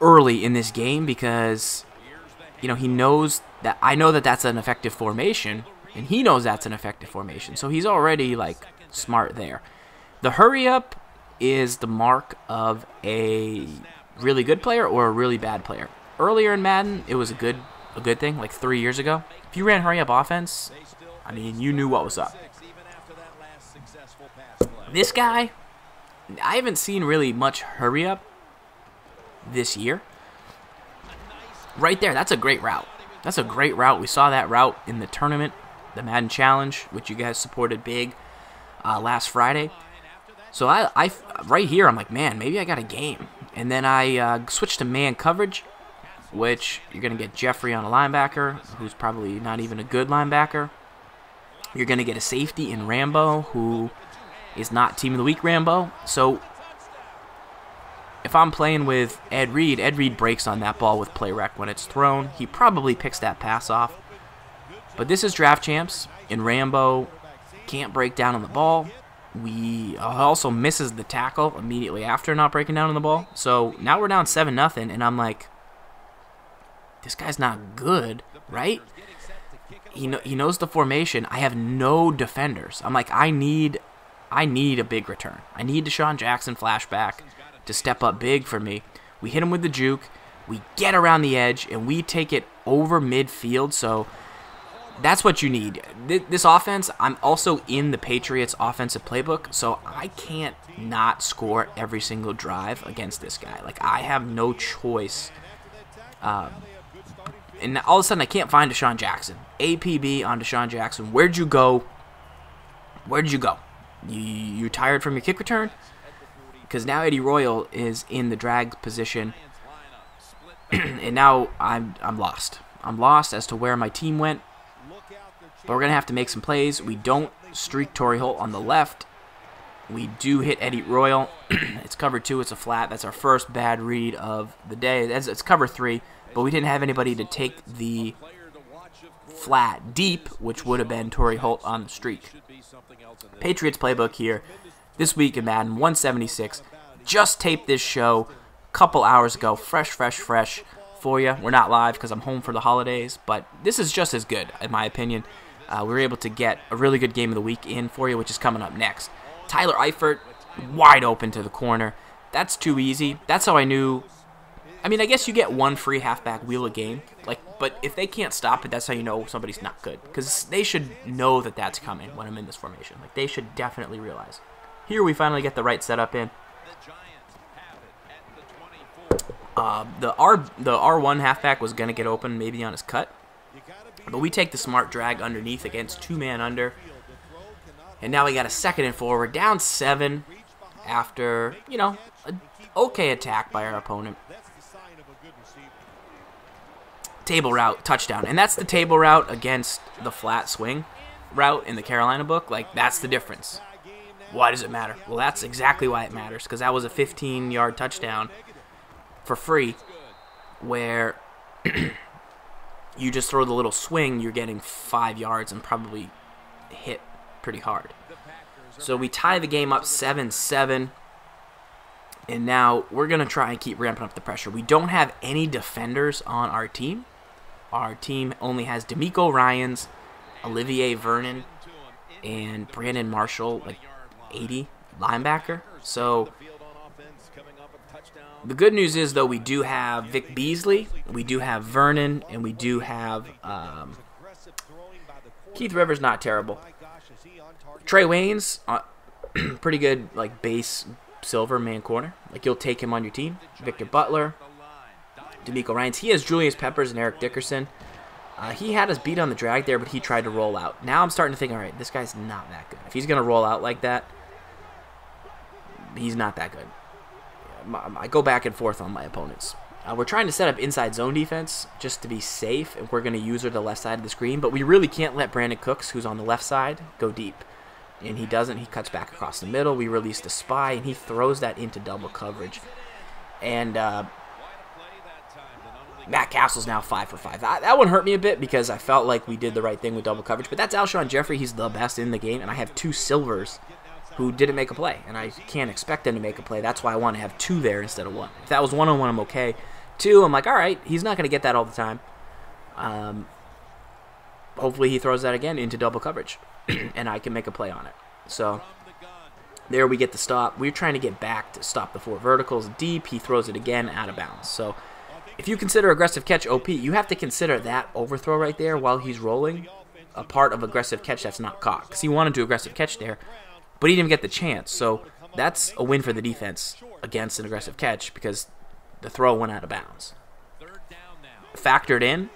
early in this game because, you know, he knows that I know that that's an effective formation, and he knows that's an effective formation. So he's already, like, smart there. The hurry up is the mark of a really good player or a really bad player. Earlier in Madden, it was a good thing, like 3 years ago. If you ran hurry up offense, I mean, you knew what was up. This guy, I haven't seen really much hurry up this year. Right there, that's a great route. That's a great route. We saw that route in the tournament, the Madden Challenge, which you guys supported big last Friday. So I right here, I'm like, man, maybe I got a game. And then I switched to man coverage, which you're going to get Jeffrey on a linebacker, who's probably not even a good linebacker. You're going to get a safety in Rambo, who is not Team of the Week Rambo. So if I'm playing with Ed Reed breaks on that ball with play rec when it's thrown. He probably picks that pass off. But this is Draft Champs, and Rambo can't break down on the ball. We also misses the tackle immediately after not breaking down on the ball. So now we're down 7-0, and I'm like, this guy's not good, right? He knows the formation. I have no defenders. I'm like, I need a big return. I need Deshaun Jackson flashback to step up big for me. We hit him with the juke, we get around the edge, and we take it over midfield. So that's what you need. This offense, I'm also in the Patriots offensive playbook, so I can't not score every single drive against this guy. Like, I have no choice. And all of a sudden, I can't find Deshaun Jackson. APB on Deshaun Jackson. Where'd you go? Where'd you go? You tired from your kick return? Because now Eddie Royal is in the drag position, and now I'm lost. I'm lost as to where my team went, but we're going to have to make some plays. We don't streak Torrey Holt on the left. We do hit Eddie Royal. It's cover two. It's a flat. That's our first bad read of the day. It's cover three, but we didn't have anybody to take the flat deep, which would have been Torrey Holt on the streak. Patriots playbook here. This Week in Madden 176, just taped this show a couple hours ago, fresh for you. We're not live because I'm home for the holidays, but this is just as good, in my opinion. We were able to get a really good game of the week in for you, which is coming up next. Tyler Eifert, wide open to the corner. That's too easy. That's how I knew. I mean, I guess you get one free halfback wheel a game, like, but if they can't stop it, that's how you know somebody's not good, because they should know that that's coming when I'm in this formation. Like, they should definitely realize. Here we finally get the right setup in. The R1 halfback was going to get open maybe on his cut. But we take the smart drag underneath against two-man under. And now we got a second and four. We're down 7 after, you know, an okay attack by our opponent. Table route, touchdown. And that's the table route against the flat swing route in the Carolina book. Like, that's the difference. Why does it matter? Well, that's exactly why it matters, because that was a 15-yard touchdown for free where you just throw the little swing, you're getting 5 yards and probably hit pretty hard. So we tie the game up 7-7, and now we're going to try and keep ramping up the pressure. We don't have any defenders on our team. Our team only has DeMeco Ryans, Olivier Vernon, and Brandon Marshall, like, 80 linebacker. So The good news is, though, we do have Vic Beasley, we do have Vernon, and we do have Keith Rivers, not terrible. Trey Waynes, pretty good, like, base silver man corner. Like, you'll take him on your team. Victor Butler, DeMeco Ryans. He has Julius Peppers and Eric Dickerson. He had us beat on the drag there, but he tried to roll out. Now I'm starting to think, all right, this guy's not that good. If he's going to roll out like that, he's not that good. I go back and forth on my opponents. We're trying to set up inside zone defense just to be safe, and we're going to use her to the left side of the screen, but we really can't let Brandon Cooks, who's on the left side, go deep. And he doesn't. He cuts back across the middle. We release the spy, and he throws that into double coverage. And Matt Castle's now 5 for 5. That one hurt me a bit because I felt like we did the right thing with double coverage, but that's Alshon Jeffrey. He's the best in the game, and I have 2 silvers who didn't make a play, and I can't expect them to make a play. That's why I want to have 2 there instead of 1. If that was 1-on-1, I'm okay. 2, I'm like, all right, he's not going to get that all the time. Hopefully he throws that again into double coverage, and I can make a play on it. So there we get the stop. We're trying to get back to stop the 4 verticals. Deep, he throws it again out of bounds. So if you consider aggressive catch OP, you have to consider that overthrow right there while he's rolling a part of aggressive catch that's not caught, because he wanted to aggressive catch there, but he didn't get the chance. So that's a win for the defense against an aggressive catch because the throw went out of bounds. Factored in.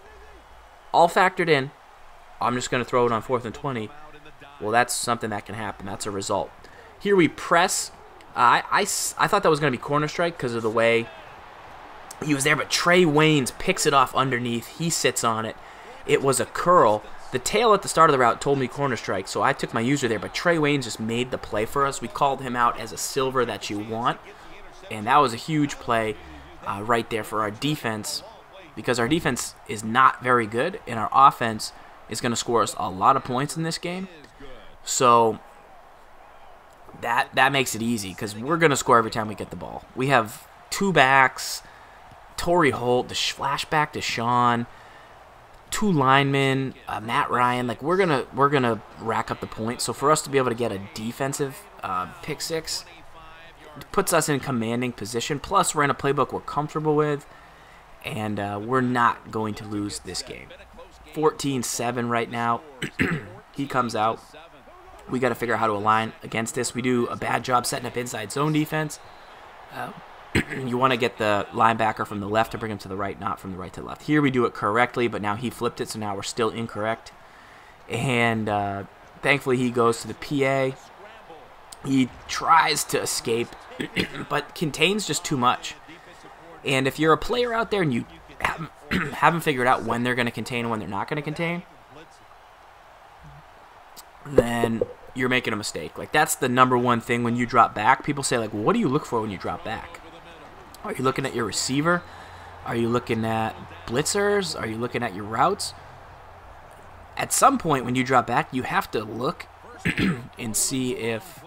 All factored in. I'm just going to throw it on 4th and 20. Well, that's something that can happen. That's a result. Here we press. I thought that was going to be corner strike because of the way he was there, but Trey Waynes picks it off underneath. He sits on it. It was a curl. The tail at the start of the route told me corner strike, so I took my user there, but Trey Waynes just made the play for us. We called him out as a silver that you want, and that was a huge play right there for our defense, because our defense is not very good, and our offense is going to score us a lot of points in this game. So that makes it easy, because we're going to score every time we get the ball. We have 2 backs, Torrey Holt, the flashback to Sean, 2 linemen, Matt Ryan. Like, we're gonna rack up the points. So for us to be able to get a defensive pick six puts us in commanding position. Plus, we're in a playbook we're comfortable with, and we're not going to lose this game. 14-7 right now. He comes out. We got to figure out how to align against this. We do a bad job setting up inside zone defense. You want to get the linebacker from the left to bring him to the right, not from the right to the left. Here we do it correctly, but now he flipped it, so now we're still incorrect. And thankfully he goes to the PA. He tries to escape, but contains just too much. And if you're a player out there and you haven't figured out when they're going to contain and when they're not going to contain, then you're making a mistake. Like, that's the #1 thing when you drop back. People say, like, what do you look for when you drop back? Are you looking at your receiver? Are you looking at blitzers? Are you looking at your routes? At some point when you drop back, you have to look and see if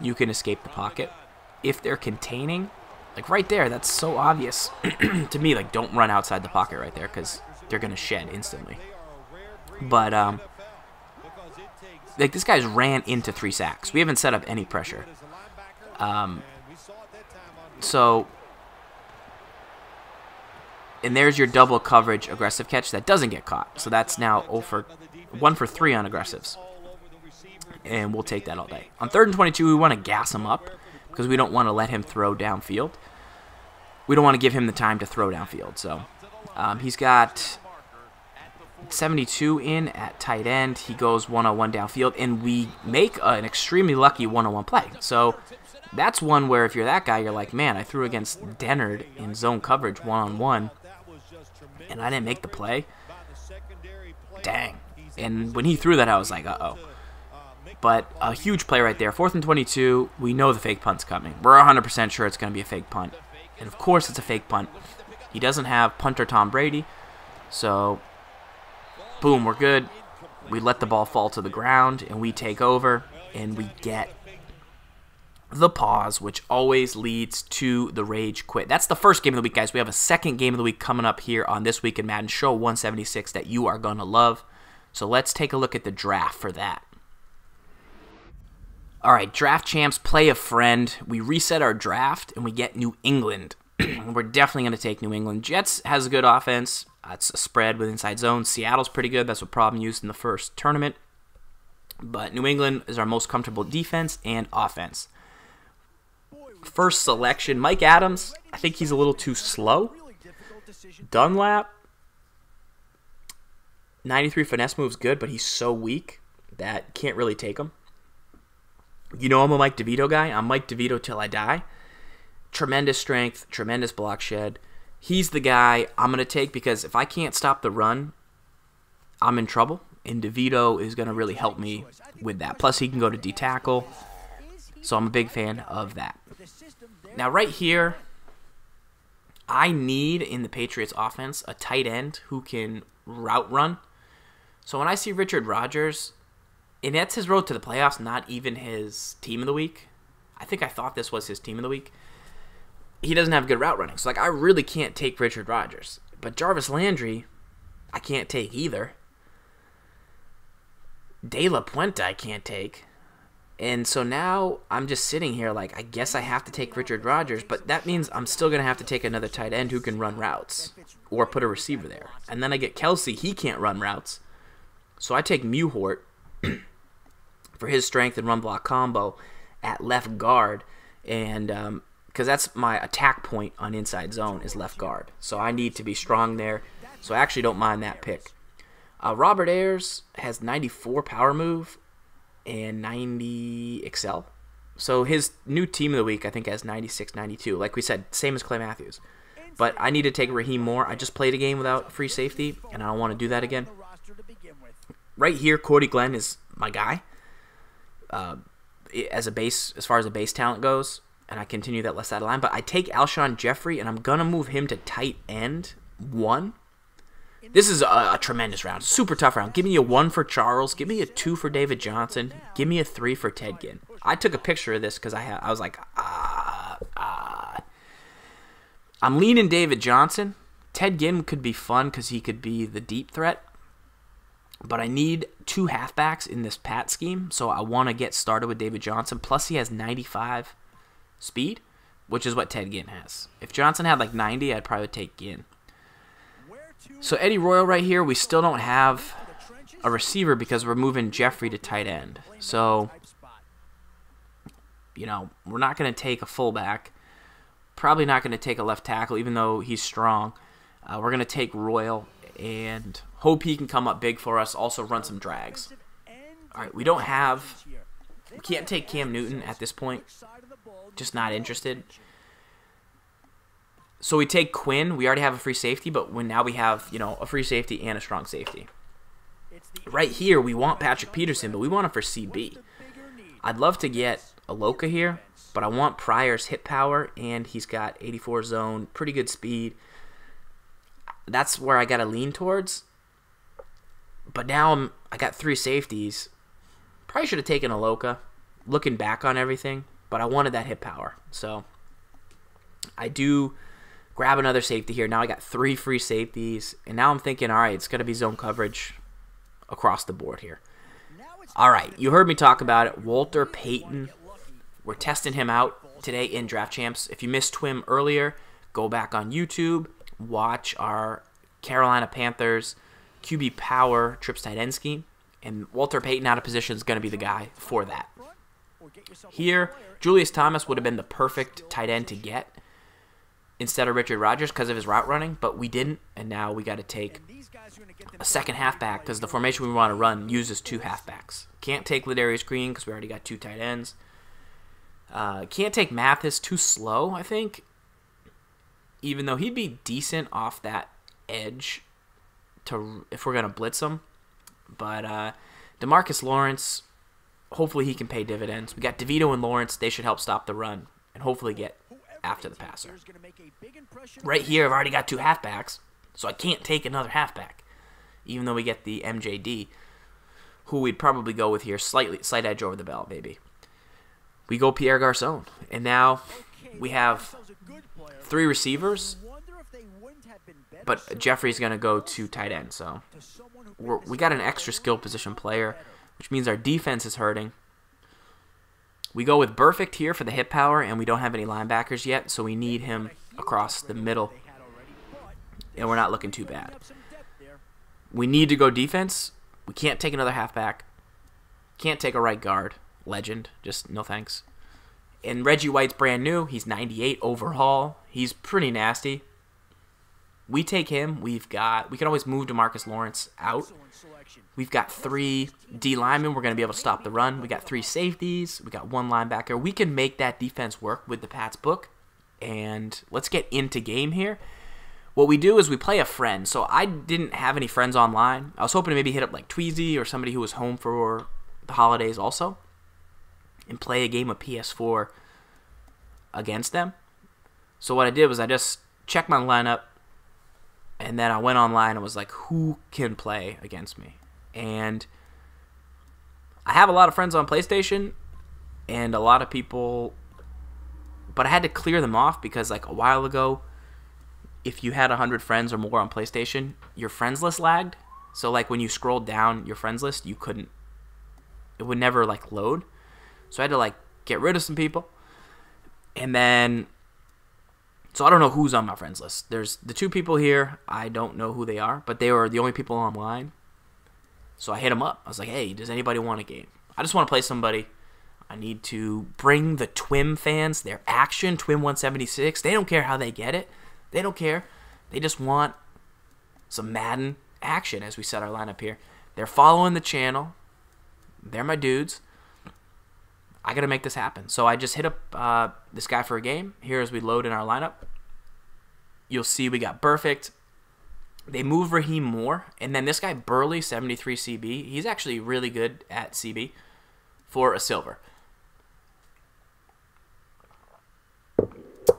you can escape the pocket. If they're containing, like right there, that's so obvious to me. Like, don't run outside the pocket right there because they're going to shed instantly. But, like, this guy's ran into 3 sacks. We haven't set up any pressure. And there's your double coverage aggressive catch that doesn't get caught. So that's now 1 for 3 on aggressives. And we'll take that all day. On 3rd and 22, we want to gas him up, because we don't want to let him throw downfield. We don't want to give him the time to throw downfield. So he's got 72 in at tight end. He goes 1-on-1 downfield, and we make an extremely lucky 1-on-1 play. So that's one where if you're that guy, you're like, man, I threw against Dennard in zone coverage 1-on-1, and I didn't make the play. Dang. And when he threw that, I was like, uh-oh. But a huge play right there. 4th and 22, we know the fake punt's coming. We're 100% sure it's going to be a fake punt. And, of course, it's a fake punt. He doesn't have punter Tom Brady. So, boom, we're good. We let the ball fall to the ground, and we take over, and we get the pause, which always leads to the rage quit. That's the first game of the week, guys. We have a second game of the week coming up here on This Week in Madden Show 176 that you are going to love. So let's take a look at the draft for that. All right, draft champs, play a friend. We reset our draft, and we get New England. We're definitely going to take New England. Jets has a good offense. It's a spread with inside zone. Seattle's pretty good. That's what Problem used in the first tournament. But New England is our most comfortable defense and offense. First selection, Mike Adams. I think he's a little too slow. Dunlap. 93 finesse move's good, but he's so weak that can't really take him. You know I'm a Mike DeVito guy. I'm Mike DeVito till I die. Tremendous strength, tremendous block shed. He's the guy I'm going to take because if I can't stop the run, I'm in trouble. And DeVito is going to really help me with that. Plus, he can go to D-tackle. So I'm a big fan of that. Now, right here, I need, in the Patriots offense, a tight end who can route run. So when I see Richard Rodgers, and that's his road to the playoffs, not even his team of the week. I think I thought this was his team of the week. He doesn't have good route running. So, like, I really can't take Richard Rodgers. But Jarvis Landry, I can't take either. De La Puente I can't take. And so now I'm just sitting here like, I guess I have to take Richard Rodgers, but that means I'm still going to have to take another tight end who can run routes or put a receiver there. And then I get Kelsey. He can't run routes. So I take Muhort for his strength and run block combo at left guard. And because that's my attack point on inside zone is left guard. So I need to be strong there. So I actually don't mind that pick. Robert Ayers has 94 power move and 90 excel. So his new team of the week, I think, has 96, 92. Like we said, same as Clay Matthews. But I need to take Raheem Moore. I just played a game without free safety, and I don't want to do that again. Right here, Cordy Glenn is my guy as a base, as far as a base talent goes, and I continue that left side of line. But I take Alshon Jeffrey, and I'm going to move him to tight end 1. This is a tremendous round, super tough round. Give me a 1 for Charles. Give me a 2 for David Johnson. Give me a 3 for Ted Ginn. I took a picture of this because I was like, I'm leaning David Johnson. Ted Ginn could be fun because he could be the deep threat. But I need 2 halfbacks in this pat scheme, so I want to get started with David Johnson. Plus, he has 95 speed, which is what Ted Ginn has. If Johnson had like 90, I'd probably take Ginn. So Eddie Royal right here, we still don't have a receiver because we're moving Jeffrey to tight end. So, you know, we're not going to take a fullback. Probably not going to take a left tackle, even though he's strong. We're going to take Royal and hope he can come up big for us. Also run some drags. All right, we can't take Cam Newton at this point. Just not interested. So we take Quinn. We already have a free safety, but now we have, you know, a free safety and a strong safety. Right here, we want Patrick Peterson, but we want him for CB. I'd love to get Aloka here, but I want Pryor's hit power, and he's got 84 zone, pretty good speed. That's where I got to lean towards. But now I got 3 safeties. Probably should have taken Aloka, looking back on everything, but I wanted that hit power. So I do grab another safety here. Now I got 3 free safeties. And now I'm thinking, all right, it's going to be zone coverage across the board here. All right, you heard me talk about it. Walter Payton. We're testing him out today in Draft Champs. If you missed Twim earlier, go back on YouTube. Watch our Carolina Panthers QB power trips tight end scheme. And Walter Payton out of position is going to be the guy for that. Here, Julius Thomas would have been the perfect tight end to get instead of Richard Rodgers because of his route running, but we didn't, and now we got to take a second halfback because the formation we want to run uses 2 halfbacks. Can't take Ladarius Green because we already got 2 tight ends. Can't take Mathis, too slow, I think, even though he'd be decent off that edge if we're going to blitz him. But DeMarcus Lawrence, hopefully he can pay dividends. We got DeVito and Lawrence. They should help stop the run and hopefully get after the passer. Right here, I've already got 2 halfbacks, so I can't take another halfback, even though we get the MJD, who we'd probably go with here, slight edge over the bell, maybe. We go Pierre Garçon, and now we have 3 receivers, but Jeffrey's going to go to tight end, so we got an extra skill position player, which means our defense is hurting. We go with Burfict here for the hit power, and we don't have any linebackers yet, so we need him across the middle, and we're not looking too bad. We need to go defense. We can't take another halfback. Can't take a right guard. Legend. Just no thanks. And Reggie White's brand new. He's 98 overall. He's pretty nasty. We take him. We can always move DeMarcus Lawrence out. We've got 3 D linemen. We're going to be able to stop the run. We got 3 safeties. We got 1 linebacker. We can make that defense work with the Pats book. And let's get into game here. What we do is we play a friend. So I didn't have any friends online. I was hoping to maybe hit up like Tweezy or somebody who was home for the holidays also, and play a game of PS4 against them. So what I did was I just checked my lineup, and then I went online and was like, who can play against me? And I have a lot of friends on PlayStation and a lot of people, but I had to clear them off because like a while ago, if you had 100 friends or more on PlayStation, your friends list lagged. So like when you scrolled down your friends list, you couldn't, it would never like load. So I had to like get rid of some people. And then, so I don't know who's on my friends list. There's the 2 people here. I don't know who they are, but they were the only people online. So I hit them up. I was like, hey, does anybody want a game? I just want to play somebody. I need to bring the Twim fans, their action, Twim 176. They don't care how they get it. They don't care. They just want some Madden action as we set our lineup here. They're following the channel. They're my dudes. I got to make this happen. So I just hit up this guy for a game. Here as we load in our lineup, you'll see we got Burfict. They move Raheem Moore. And then this guy, Burley, 73 CB. He's actually really good at CB for a silver.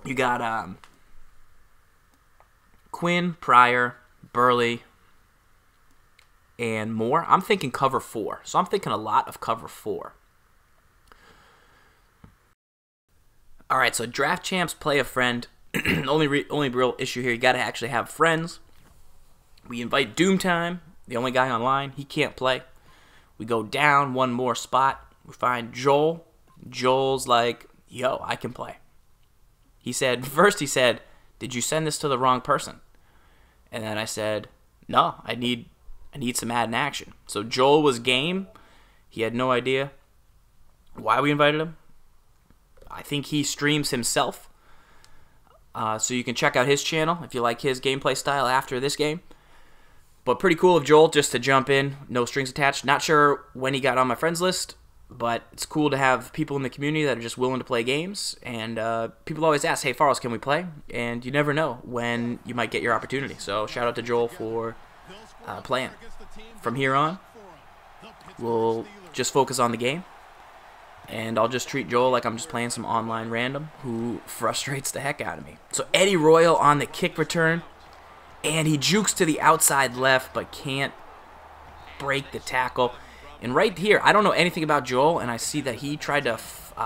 You got Quinn, Pryor, Burley, and Moore. I'm thinking cover 4. So I'm thinking a lot of cover 4. All right, so draft champs, play a friend. only real issue here, you got to actually have friends. We invite Doomtime, the only guy online. He can't play. We go down 1 more spot. We find Joel. Joel's like, yo, I can play. First he said, did you send this to the wrong person? And then I said, no, I need some Madden action. So Joel was game. He had no idea why we invited him. I think he streams himself, so you can check out his channel if you like his gameplay style after this game. But pretty cool of Joel just to jump in, no strings attached. Not sure when he got on my friends list, but it's cool to have people in the community that are just willing to play games. And people always ask, hey, Farls, can we play? And you never know when you might get your opportunity. So shout out to Joel for playing. From here on, we'll just focus on the game. And I'll just treat Joel like I'm just playing some online random who frustrates the heck out of me. So Eddie Royal on the kick return. And he jukes to the outside left but can't break the tackle. And right here, I don't know anything about Joel. And I see that he tried to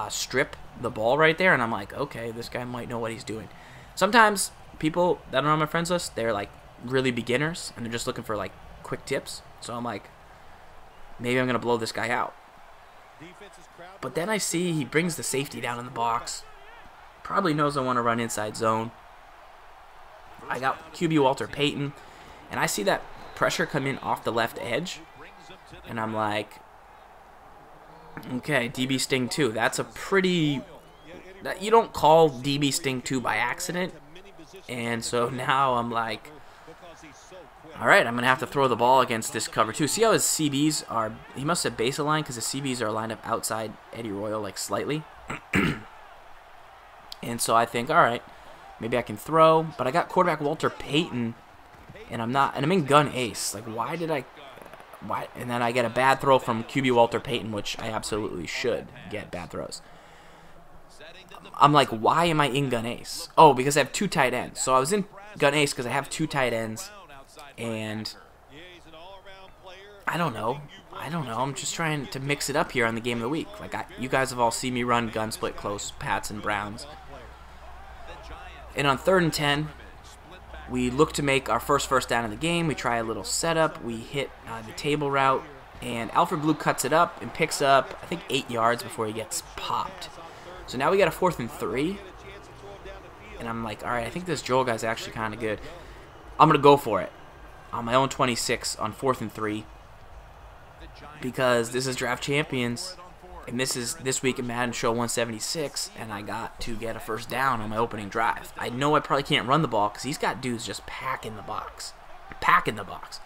strip the ball right there. And I'm like, okay, this guy might know what he's doing. Sometimes people that are on my friends list, they're like really beginners. And they're just looking for like quick tips. So I'm like, maybe I'm going to blow this guy out. But then I see he brings the safety down in the box. Probably knows I want to run inside zone. I got QB Walter Payton. And I see that pressure come in off the left edge. And I'm like, okay, DB Sting 2. That's a pretty... You don't call DB Sting 2 by accident. And so now I'm like, all right, I'm going to have to throw the ball against this cover, too. See how his CBs are... He must have base aligned because his CBs are lined up outside Eddie Royal, like, slightly. And so I think, all right, maybe I can throw. But I got quarterback Walter Payton, and I'm not... And I'm in gun ace. Like, why did I... Why? And then I get a bad throw from QB Walter Payton, which I absolutely should get bad throws. I'm like, why am I in gun ace? Oh, because I have 2 tight ends. So I was in gun ace because I have 2 tight ends. And I don't know. I'm just trying to mix it up here on the game of the week. Like you guys have all seen me run gun split close Pats and Browns. And on 3rd and 10, we look to make our first down of the game. We try a little setup. We hit the table route. And Alfred Blue cuts it up and picks up, I think, 8 yards before he gets popped. So now we got a 4th and 3. And I'm like, all right, I think this Joel guy's actually kind of good. I'm going to go for it on my own 26 on 4th and 3 because this is Draft Champions, and this is This Week in Madden Show 176, and I got to get a first down on my opening drive. I know I probably can't run the ball because he's got dudes just packing the box. Packing the box.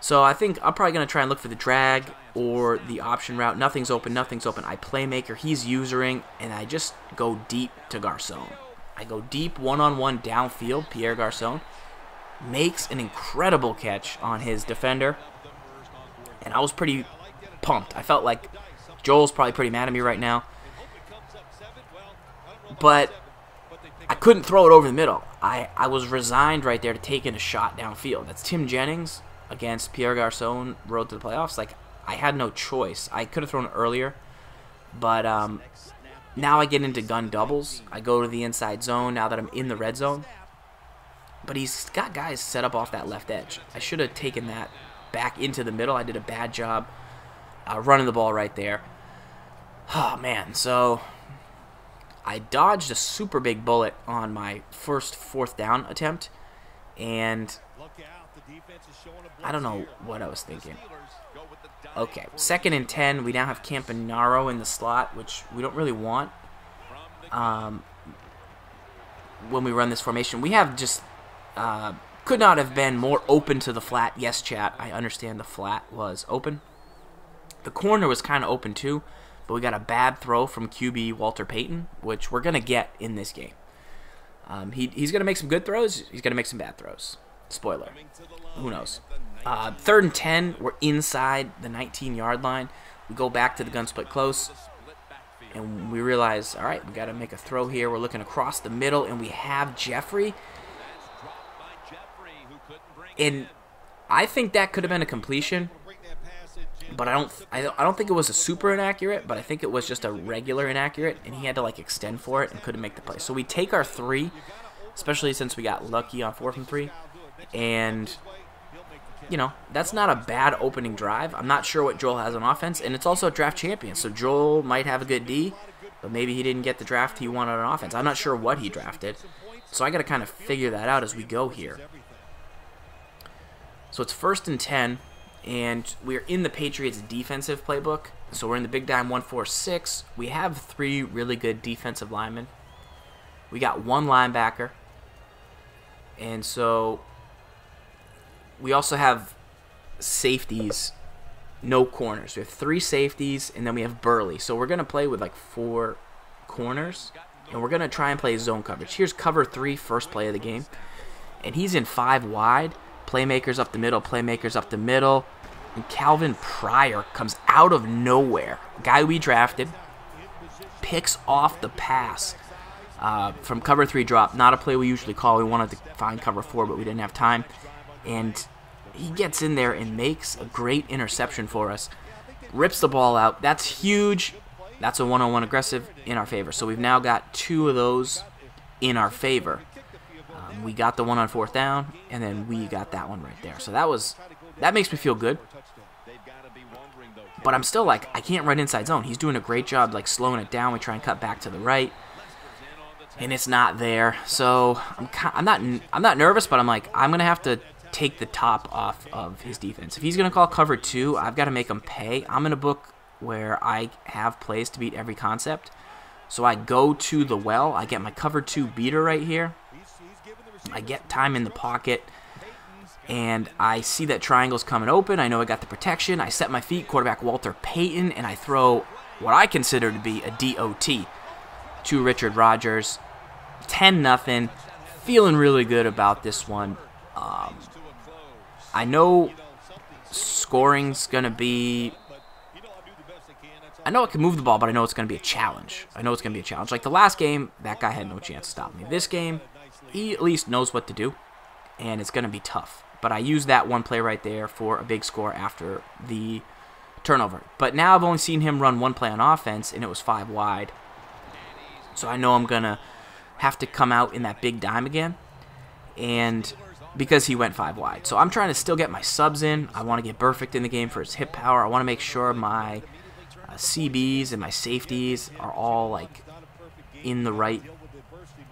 So I think I'm probably going to try and look for the drag or the option route. Nothing's open, nothing's open. I playmaker, he's usering, and I just go deep to Garcon. I go deep one-on-one downfield. Pierre Garcon makes an incredible catch on his defender, and I was pretty pumped. I felt like Joel's probably pretty mad at me right now, but I couldn't throw it over the middle. I was resigned right there to taking a shot downfield. That's Tim Jennings against Pierre Garcon, road to the playoffs. Like, I had no choice. I could have thrown it earlier, but now I get into gun doubles. I go to the inside zone now that I'm in the red zone. But he's got guys set up off that left edge. I should have taken that back into the middle. I did a bad job running the ball right there. Oh, man. So I dodged a super big bullet on my first 4th down attempt. And I don't know what I was thinking. Okay, 2nd and 10. We now have Campanaro in the slot, which we don't really want when we run this formation. We have just... could not have been more open to the flat. Yes, chat, I understand the flat was open. The corner was kind of open too, but we got a bad throw from QB Walter Payton, which we're going to get in this game. He's going to make some good throws. He's going to make some bad throws. Spoiler. Who knows? 3rd and 10. We're inside the 19-yard line. We go back to the gun split close, and we realize, all right, we got to make a throw here. We're looking across the middle, and we have Jeffrey. And I think that could have been a completion, but I don't think it was a super inaccurate, but I think it was just a regular inaccurate, and he had to, like, extend for it and couldn't make the play. So we take our 3, especially since we got lucky on 4th and 3, and, you know, that's not a bad opening drive. I'm not sure what Joel has on offense, and it's also a draft champion, so Joel might have a good D, but maybe he didn't get the draft he wanted on offense. I'm not sure what he drafted, so I got to kind of figure that out as we go here. So it's 1st and 10, and we're in the Patriots' defensive playbook. So we're in the Big Dime 1-4-6. We have 3 really good defensive linemen. We got 1 linebacker. And so we also have safeties, no corners. We have 3 safeties, and then we have Burley. So we're going to play with, like, 4 corners, and we're going to try and play zone coverage. Here's cover 3, first play of the game. And he's in 5 wide. Playmakers up the middle, playmakers up the middle. And Calvin Pryor comes out of nowhere. Guy we drafted picks off the pass from cover 3 drop. Not a play we usually call. We wanted to find cover 4, but we didn't have time. And he gets in there and makes a great interception for us. Rips the ball out. That's huge. That's a one-on-one aggressive in our favor. So we've now got 2 of those in our favor. We got the one on 4th down, and then we got that one right there. So that makes me feel good. But I'm still like, I can't run inside zone. He's doing a great job, like, slowing it down. We try and cut back to the right, and it's not there. So I'm not nervous, but I'm like, I'm gonna have to take the top off of his defense. If he's gonna call cover 2, I've got to make him pay. I'm in a book where I have plays to beat every concept. So I go to the well. I get my cover 2 beater right here. I get time in the pocket, and I see that triangle's coming open. I know I got the protection. I set my feet, quarterback Walter Payton, and I throw what I consider to be a DOT to Richard Rodgers. 10-0. Feeling really good about this one. I know scoring's going to be... I know I can move the ball, but I know it's going to be a challenge. I know it's going to be a challenge. Like the last game, that guy had no chance to stop me. This game... he at least knows what to do, and it's going to be tough. But I used that one play right there for a big score after the turnover. But now I've only seen him run 1 play on offense, and it was 5 wide. So I know I'm going to have to come out in that big dime again. And because he went 5 wide. So I'm trying to still get my subs in. I want to get perfect in the game for his hip power. I want to make sure my CBs and my safeties are all like in the right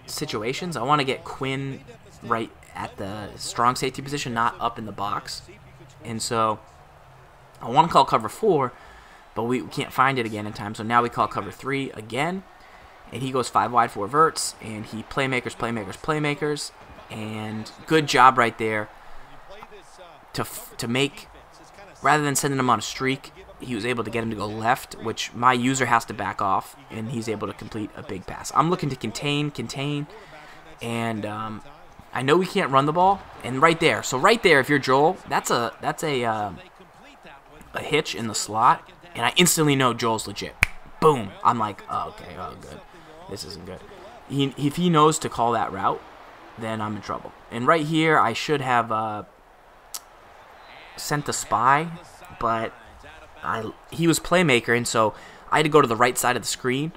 situations. I want to get Quinn right at the strong safety position, not up in the box. And so I want to call cover 4, but we can't find it again in time. So now we call cover 3 again, and he goes 5 wide, 4 verts, and he playmakers. And good job right there to make, rather than sending him on a streak, he was able to get him to go left, which my user has to back off, and he's able to complete a big pass. I'm looking to contain, and I know we can't run the ball, and right there. So right there, if you're Joel, that's a hitch in the slot, and I instantly know Joel's legit. Boom. I'm like, oh, okay, oh, good. This isn't good. If he knows to call that route, then I'm in trouble. And right here, I should have sent the spy, but he was playmaker, and so I had to go to the right side of the screen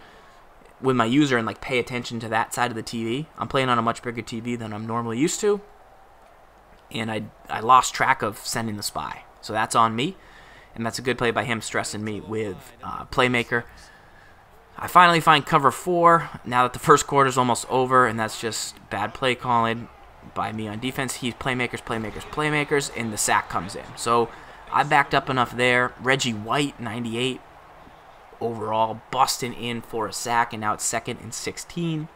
with my user and like pay attention to that side of the TV. I'm playing on a much bigger TV than I'm normally used to, and I lost track of sending the spy. So that's on me, and that's a good play by him stressing me with playmaker. I finally find cover 4 now that the first quarter is almost over, and that's just bad play calling by me on defense. He's playmakers, and the sack comes in. So I backed up enough there. Reggie White, 98 overall, busting in for a sack, and now it's 2nd and 16.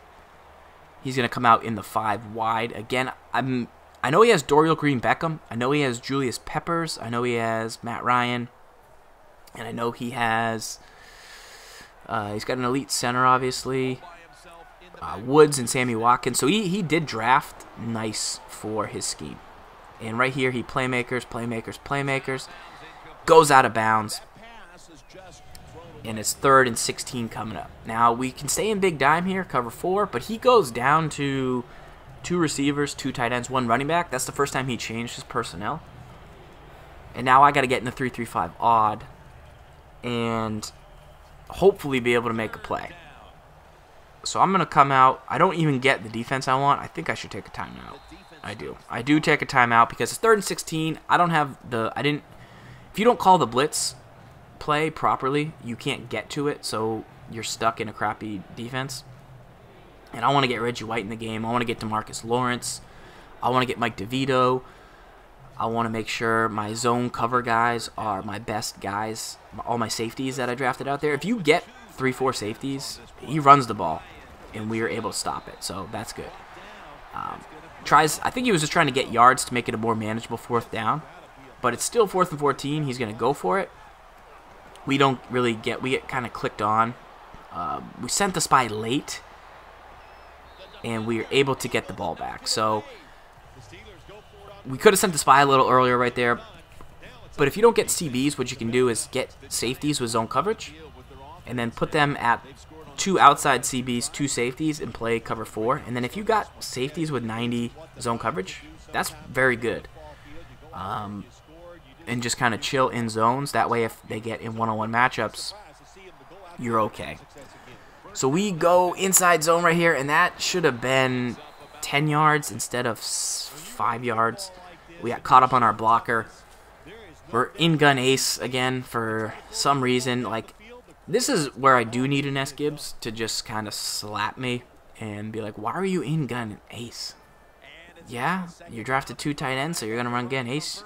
He's going to come out in the 5 wide. Again, I know he has Dorial Green-Beckham. I know he has Julius Peppers. I know he has Matt Ryan. And I know he has... he's got an elite center, obviously. Woods and Sammy Watkins. So he did draft nice for his scheme. And right here, he playmakers. Goes out of bounds. And it's 3rd and 16 coming up. Now, we can stay in big dime here, cover 4. But he goes down to 2 receivers, 2 tight ends, 1 running back. That's the first time he changed his personnel. And now I got to get in the 3-3-5 odd. And... hopefully be able to make a play. So I'm going to come out. I don't even get the defense I want. I think I should take a timeout. I do take a timeout because it's 3rd and 16. I don't have the... If you don't call the blitz play properly, you can't get to it, so you're stuck in a crappy defense. And I want to get Reggie White in the game. I want to get DeMarcus Lawrence. I want to get Mike DeVito. I want to make sure my zone cover guys are my best guys, all my safeties that I drafted out there. If you get 3-4 safeties, he runs the ball, and we are able to stop it, so that's good. I think he was just trying to get yards to make it a more manageable 4th down, but it's still 4th and 14. He's going to go for it. We get kind of clicked on. We sent the spy late, and we are able to get the ball back, so... we could have sent the spy a little earlier right there, but if you don't get CBs, what you can do is get safeties with zone coverage and then put them at 2 outside CBs, 2 safeties, and play cover 4. And then if you got safeties with 90 zone coverage, that's very good. And just kind of chill in zones. That way if they get in one-on-one matchups, you're okay. So we go inside zone right here, and that should have been 10 yards instead of 5 yards. We got caught up on our blocker. We're in gun ace again for some reason. Like, this is where I do need an S. Gibbs to just kind of slap me and be like, why are you in gun ace? Yeah, you drafted 2 tight ends, so you're going to run gun ace.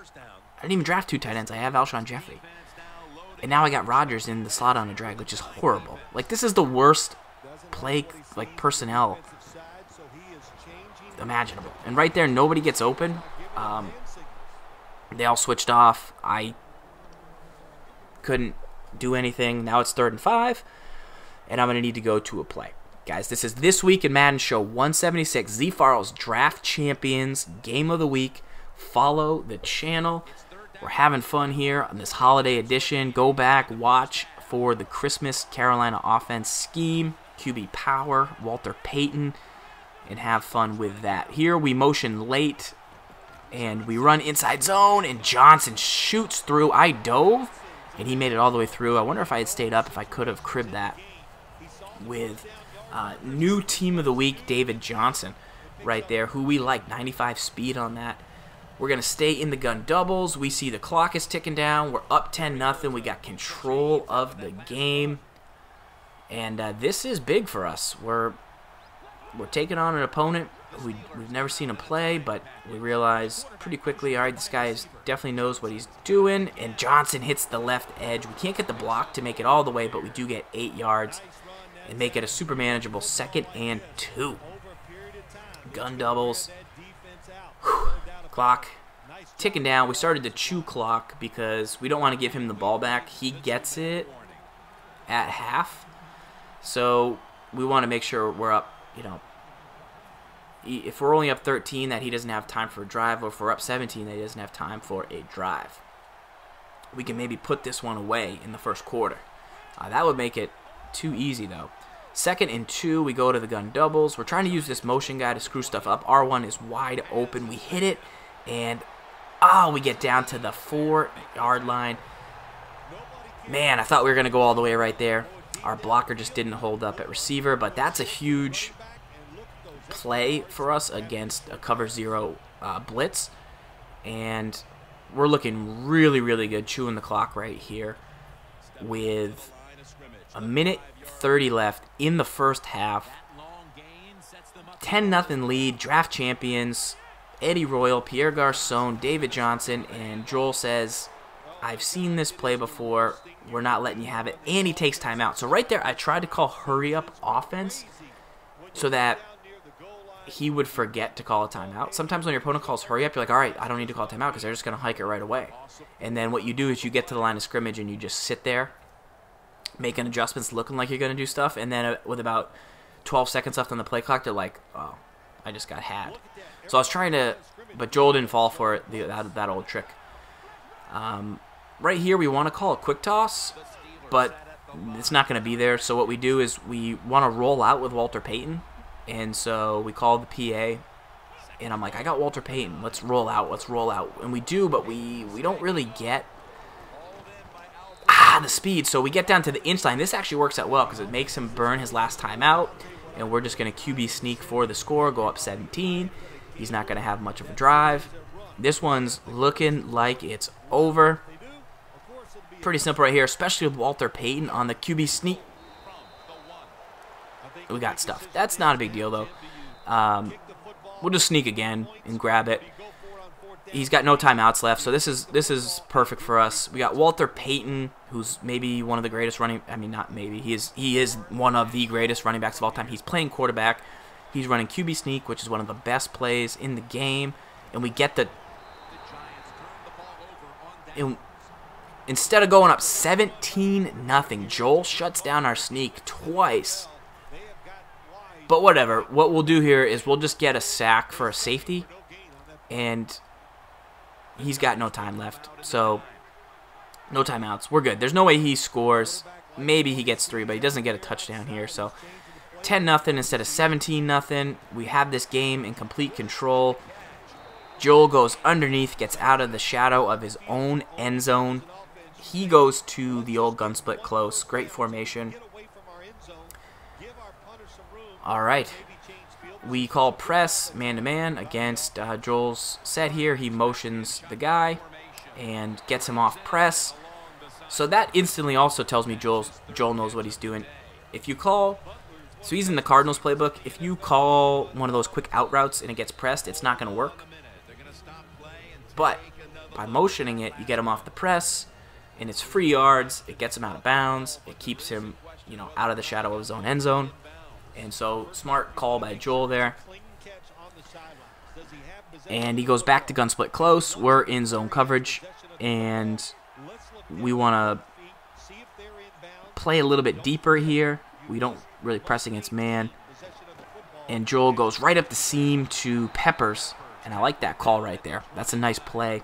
I didn't even draft 2 tight ends. I have Alshon Jeffrey. And now I got Rodgers in the slot on a drag, which is horrible. Like, this is the worst play, like, personnel imaginable. And right there, nobody gets open. They all switched off. I couldn't do anything. Now it's 3rd and 5, and I'm going to need to go to a play. Guys, this is This Week in Madden Show 176, ZFarls Draft Champions Game of the Week. Follow the channel. We're having fun here on this holiday edition. Go back, watch for the Christmas Carolina offense scheme, QB power, Walter Payton, and have fun with that. Here we motion late, and we run inside zone, and Johnson shoots through. I dove, and he made it all the way through. I wonder if I had stayed up, if I could have cribbed that with new team of the week, David Johnson, right there, who we like, 95 speed on that. We're going to stay in the gun doubles. We see the clock is ticking down. We're up 10-0. We got control of the game. And this is big for us. We're taking on an opponent we've never seen him play, but we realize pretty quickly, all right, this guy definitely knows what he's doing. And Johnson hits the left edge. We can't get the block to make it all the way, but we do get 8 yards and make it a super manageable 2nd and 2. Gun doubles. Whew. Clock ticking down. We started to chew clock because we don't want to give him the ball back. He gets it at half. So we want to make sure we're up, you know, if we're only up 13, that he doesn't have time for a drive, or if we're up 17, that he doesn't have time for a drive. We can maybe put this one away in the first quarter. That would make it too easy, though. 2nd and 2, we go to the gun doubles. We're trying to use this motion guy to screw stuff up. R1 is wide open. We hit it, and we get down to the 4-yard line. Man, I thought we were going to go all the way right there. Our blocker just didn't hold up at receiver, but that's a huge play for us against a cover zero blitz, and we're looking really, really good, chewing the clock right here with 1:30 left in the first half. 10-0 lead. Draft champions Eddie Royal, Pierre Garçon, David Johnson, and Joel says, I've seen this play before. We're not letting you have it. And he takes timeout. So right there, I tried to call hurry up offense so that he would forget to call a timeout. Sometimes when your opponent calls hurry up, you're like, all right, I don't need to call a timeout because they're just going to hike it right away. And then what you do is you get to the line of scrimmage and you just sit there making adjustments, looking like you're going to do stuff. And then with about 12 seconds left on the play clock, they're like, oh, I just got had. So I was trying to, but Joel didn't fall for it, that old trick. Right here, we want to call a quick toss, but it's not going to be there. So what we do is we want to roll out with Walter Payton. And so we call the PA, and I'm like, I got Walter Payton. Let's roll out. Let's roll out. And we do, but we don't really get the speed. So we get down to the inch line. This actually works out well because it makes him burn his last timeout, and we're just going to QB sneak for the score, go up 17. He's not going to have much of a drive. This one's looking like it's over. Pretty simple right here, especially with Walter Payton on the QB sneak. We got stuff. That's not a big deal, though. We'll just sneak again and grab it. He's got no timeouts left, so this is perfect for us. We got Walter Payton, who's maybe one of the greatest running... I mean, not maybe. He is one of the greatest running backs of all time. He's playing quarterback. He's running QB sneak, which is one of the best plays in the game. And we get the... Instead of going up 17-0, Joel shuts down our sneak twice. But whatever, what we'll do here is we'll just get a sack for a safety, and he's got no time left, so no timeouts. We're good. There's no way he scores. Maybe he gets 3, but he doesn't get a touchdown here, so 10-0 instead of 17-0. We have this game in complete control. Joel goes underneath, gets out of the shadow of his own end zone. He goes to the old gun split close. Great formation. All right, we call press man-to-man against Joel's set here. He motions the guy and gets him off press. So that instantly also tells me Joel knows what he's doing. If you call, so he's in the Cardinals playbook. If you call one of those quick out routes and it gets pressed, it's not going to work. But by motioning it, you get him off the press, and it's free yards. It gets him out of bounds. It keeps him, you know, out of the shadow of his own end zone. And so, smart call by Joel there. And he goes back to gun split close. We're in zone coverage. And we want to play a little bit deeper here. We don't really press against man. And Joel goes right up the seam to Peppers. And I like that call right there. That's a nice play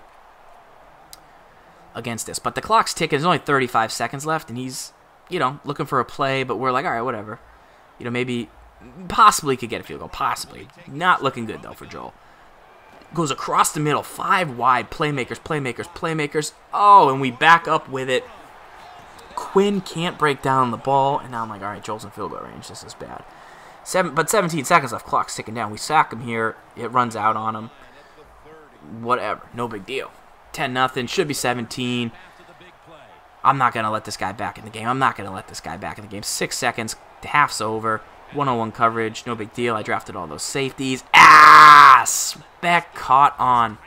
against this. But the clock's ticking. There's only 35 seconds left. And he's, you know, looking for a play. But we're like, all right, whatever. You know, maybe, possibly could get a field goal. Possibly. Not looking good, though, for Joel. Goes across the middle. 5 wide. Playmakers, playmakers, playmakers. Oh, and we back up with it. Quinn can't break down the ball. And now I'm like, all right, Joel's in field goal range. This is bad. 17 seconds left. Clock's ticking down. We sack him here. It runs out on him. whatever, no big deal. 10-0, should be 17. I'm not going to let this guy back in the game. 6 seconds, half's over, 1-on-1 coverage, no big deal. I drafted all those safeties. Ah! Beck caught on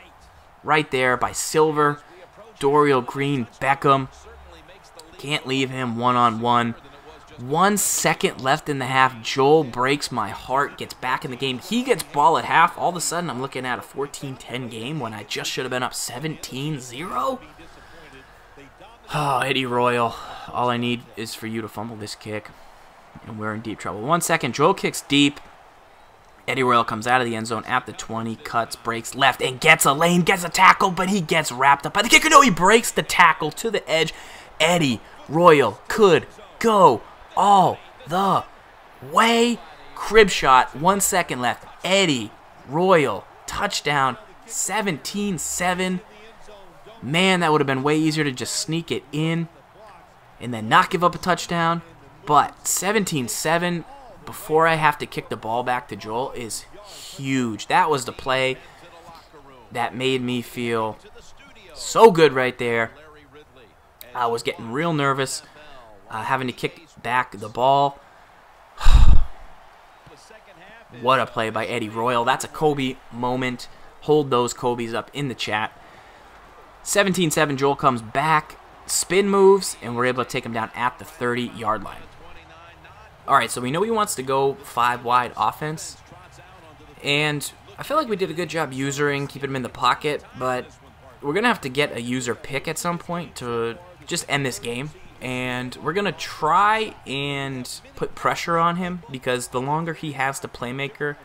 right there by Silver. Dorial Green, Beckham. Can't leave him one-on-one. 1 second left in the half. Joel breaks my heart, gets back in the game. He gets ball at half. All of a sudden, I'm looking at a 14-10 game when I just should have been up 17-0. Oh, Eddie Royal, all I need is for you to fumble this kick, and we're in deep trouble. 1 second, Joel kicks deep. Eddie Royal comes out of the end zone at the 20, cuts, breaks left, and gets a lane, gets a tackle, but he gets wrapped up by the kicker. No, he breaks the tackle to the edge. Eddie Royal could go all the way. Crib shot, 1 second left. Eddie Royal, touchdown, 17-7. Man, that would have been way easier to just sneak it in and then not give up a touchdown. But 17-7 before I have to kick the ball back to Joel is huge. That was the play that made me feel so good right there. I was getting real nervous having to kick back the ball. What a play by Eddie Royal. That's a Kobe moment. Hold those Kobe's up in the chat. 17-7, Joel comes back, spin moves, and we're able to take him down at the 30-yard line. All right, so we know he wants to go five-wide offense, and I feel like we did a good job usering, keeping him in the pocket, but we're going to have to get a user pick at some point to just end this game, and we're going to try and put pressure on him because the longer he has the playmaker,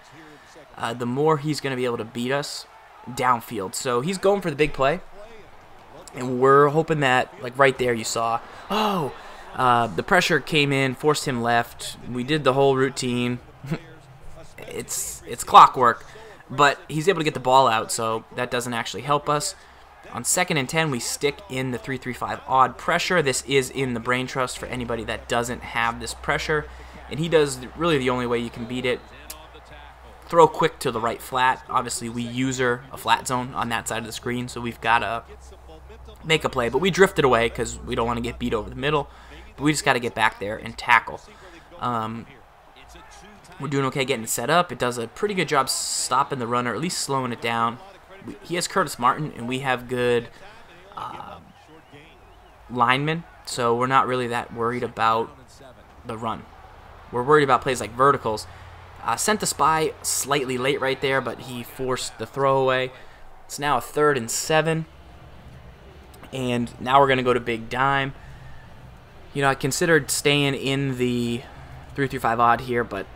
the more he's going to be able to beat us downfield. So he's going for the big play. And we're hoping that, like right there, you saw, oh, the pressure came in, forced him left. We did the whole routine. It's clockwork, but he's able to get the ball out, so that doesn't actually help us. On 2nd and 10, we stick in the 3-3-5 odd pressure. This is in the brain trust for anybody that doesn't have this pressure, and he does really the only way you can beat it. Throw quick to the right flat. Obviously, we user a flat zone on that side of the screen, so we've got to make a play, but we drifted away because we don't want to get beat over the middle. But we just got to get back there and tackle. We're doing okay getting it set up. It does a pretty good job stopping the runner, at least slowing it down. He has Curtis Martin, and we have good linemen, so we're not really that worried about the run. We're worried about plays like verticals. Sent the spy slightly late right there, but he forced the throwaway. It's now a 3rd and 7. And now we're going to go to big dime. You know, I considered staying in the 3-3-5 odd here, but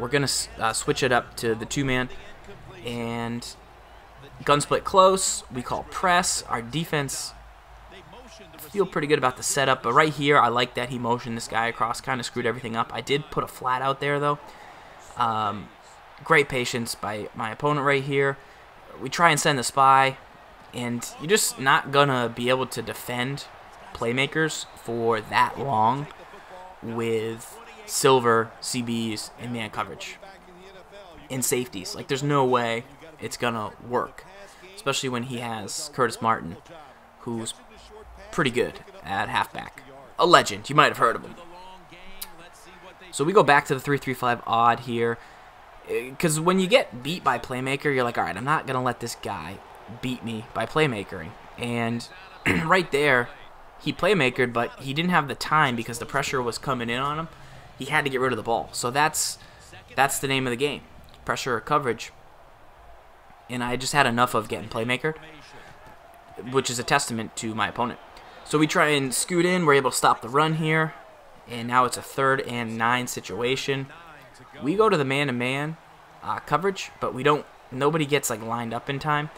we're going to switch it up to the two-man. And gun split close. We call press. Our defense feel pretty good about the setup. But right here, I like that he motioned this guy across, kind of screwed everything up. I did put a flat out there, though. Great patience by my opponent right here. We try and send the spy. And you're just not going to be able to defend playmakers for that long with Silver, CBs, and man coverage and safeties. Like, there's no way it's going to work, especially when he has Curtis Martin, who's pretty good at halfback. A legend. You might have heard of him. So we go back to the 3-3-5 odd here because when you get beat by playmaker, you're like, all right, I'm not going to let this guy beat me by playmaking, and right there he playmakered, but he didn't have the time because the pressure was coming in on him. He had to get rid of the ball, so that's the name of the game, pressure or coverage. And I just had enough of getting playmakered, which is a testament to my opponent. So we try and scoot in. We're able to stop the run here, and now it's a 3rd and 9 situation. We go to the man-to-man coverage, but nobody gets like lined up in time.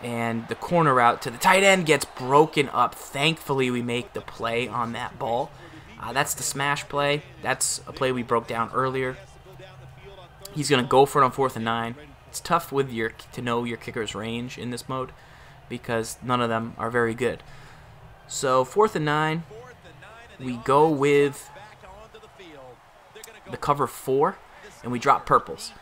And the corner route to the tight end gets broken up. Thankfully, we make the play on that ball. That's the smash play. That's a play we broke down earlier. He's going to go for it on 4th and 9. It's tough with to know your kicker's range in this mode because none of them are very good. So 4th and 9, we go with the cover 4, and we drop purples.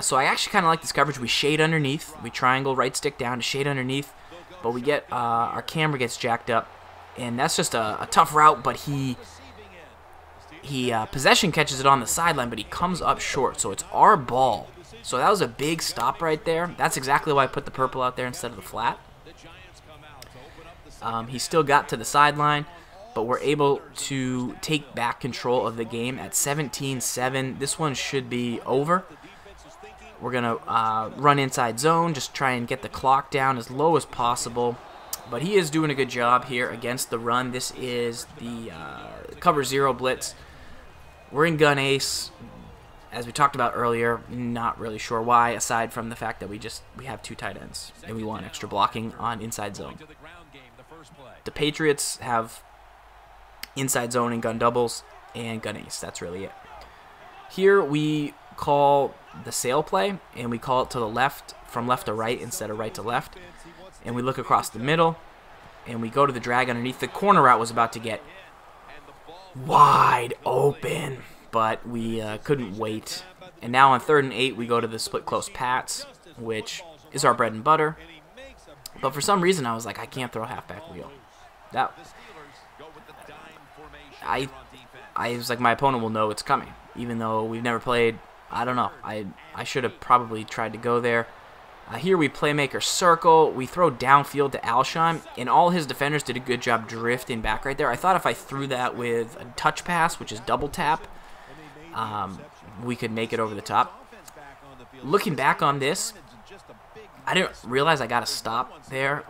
So I actually kind of like this coverage. We shade underneath. We triangle right stick down to shade underneath. But we get our camera gets jacked up. And that's just a tough route, but he possession catches it on the sideline, but he comes up short, so it's our ball. So that was a big stop right there. That's exactly why I put the purple out there instead of the flat. He still got to the sideline, but we're able to take back control of the game at 17-7. This one should be over. We're going to run inside zone, just try and get the clock down as low as possible. But he is doing a good job here against the run. This is the cover zero blitz. We're in gun ace. As we talked about earlier, not really sure why, aside from the fact that we have two tight ends and we want extra blocking on inside zone. The Patriots have inside zone and gun doubles and gun ace. That's really it. Here we call the sail play, and we call it to the left, from left to right instead of right to left. And we look across the middle, and we go to the drag underneath. The corner route was about to get wide open, but we couldn't wait. And now on 3rd and 8, we go to the split close pats, which is our bread and butter. But for some reason, I was like, I can't throw halfback wheel. I was like, my opponent will know it's coming, even though we've never played. I don't know. I should have probably tried to go there. Here we playmaker circle. We throw downfield to Alshon, and all his defenders did a good job drifting back right there. I thought if I threw that with a touch pass, which is double tap, we could make it over the top. Looking back on this, I didn't realize I got a stop there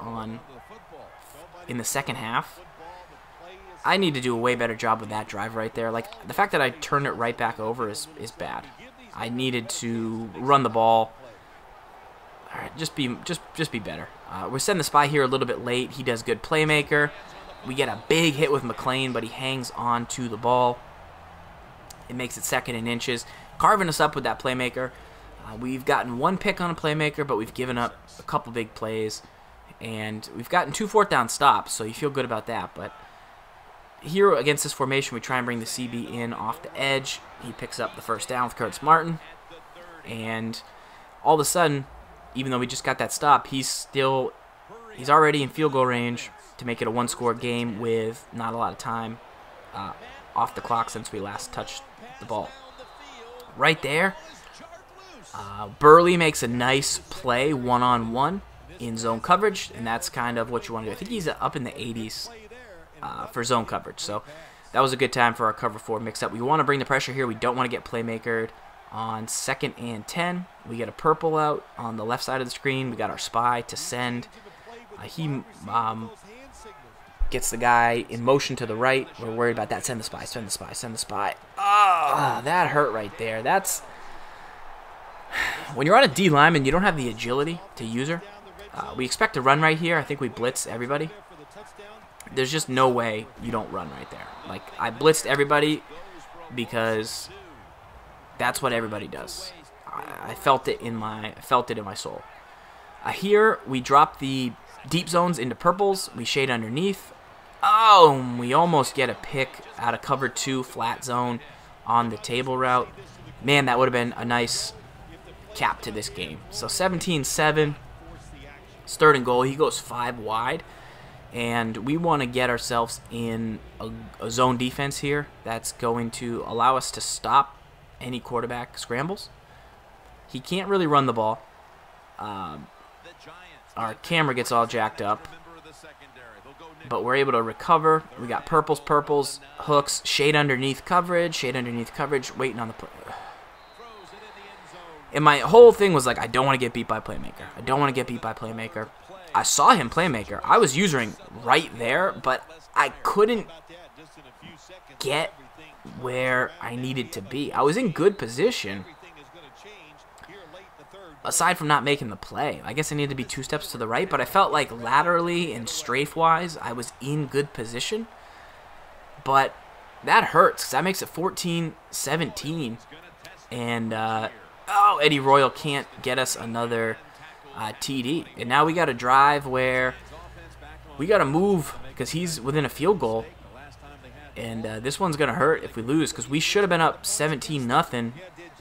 in the second half. I need to do a way better job with that drive right there. Like, the fact that I turned it right back over is bad. I needed to run the ball. All right, just be better. We're sending the spy here a little bit late. He does good playmaker. We get a big hit with McLean, but he hangs on to the ball. It makes it 2nd and inches. Carving us up with that playmaker. We've gotten one pick on a playmaker, but we've given up a couple big plays. And we've gotten 2 fourth-down stops, so you feel good about that. But here against this formation, we try and bring the CB in off the edge. He picks up the 1st down with Curtis Martin. And all of a sudden, even though we just got that stop, he's already in field goal range to make it a one-score game with not a lot of time off the clock since we last touched the ball. Right there, Burley makes a nice play one-on-one in zone coverage, and that's kind of what you want to do. I think he's up in the 80s for zone coverage, so that was a good time for our cover four mix-up. We want to bring the pressure here. We don't want to get playmakered. On 2nd and 10, we get a purple out on the left side of the screen. We got our spy to send. He gets the guy in motion to the right. We're worried about that. Send the spy, send the spy, send the spy. Oh, that hurt right there. That's when you're on a D lineman, you don't have the agility to use her. We expect to run right here. I think we blitz everybody. There's just no way you don't run right there. Like, I blitzed everybody because that's what everybody does. I felt it in my soul. Here we drop the deep zones into purples. We shade underneath. Oh, we almost get a pick out of cover 2 flat zone on the table route. Man, that would have been a nice cap to this game. So 17-7. It's 3rd and goal. He goes 5 wide, and we want to get ourselves in a zone defense here that's going to allow us to stop any quarterback scrambles. He can't really run the ball. Our camera gets all jacked up, but we're able to recover. We got purples, purples, hooks, shade underneath coverage, waiting on the play. And my whole thing was like, I don't want to get beat by playmaker. I don't want to get beat by playmaker. I saw him playmaker. I was usering right there, but I couldn't get where I needed to be. I was in good position, aside from not making the play. I guess I needed to be 2 steps to the right, but I felt like laterally and strafe-wise, I was in good position. But that hurts, because that makes it 14-17. And, oh, Eddie Royal can't get us another TD. And now we got a drive where we got to move, because he's within a field goal. And this one's going to hurt if we lose, because we should have been up 17-0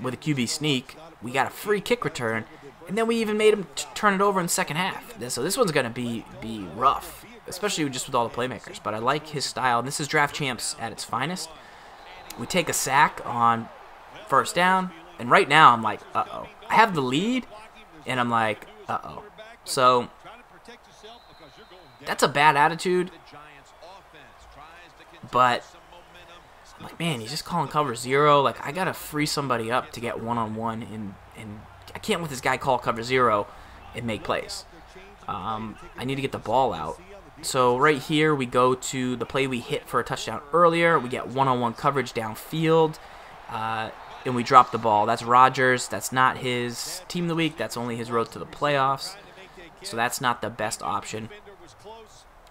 with a QB sneak. We got a free kick return, and then we even made him turn it over in the second half. So this one's going to be rough, especially just with all the playmakers. But I like his style, and this is Draft Champs at its finest. We take a sack on first down, and right now I'm like, uh-oh. I have the lead, and I'm like, uh-oh. So that's a bad attitude, but I'm like, man, he's just calling cover zero. Like, I got to free somebody up to get one-on-one, and I can't let this guy call cover zero and make plays. I need to get the ball out. So right here we go to the play we hit for a touchdown earlier. We get one-on-one coverage downfield, and we drop the ball. That's Rodgers. That's not his team of the week. That's only his road to the playoffs. So that's not the best option.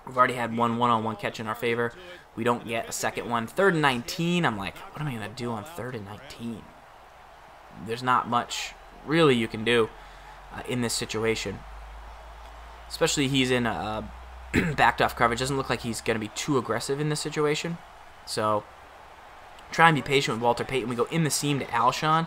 We've already had one one-on-one catch in our favor. We don't get a second one. Third and 19, I'm like, what am I going to do on third and 19? There's not much really you can do in this situation. Especially he's in a backed off coverage. Doesn't look like he's going to be too aggressive in this situation. So try and be patient with Walter Payton. We go in the seam to Alshon,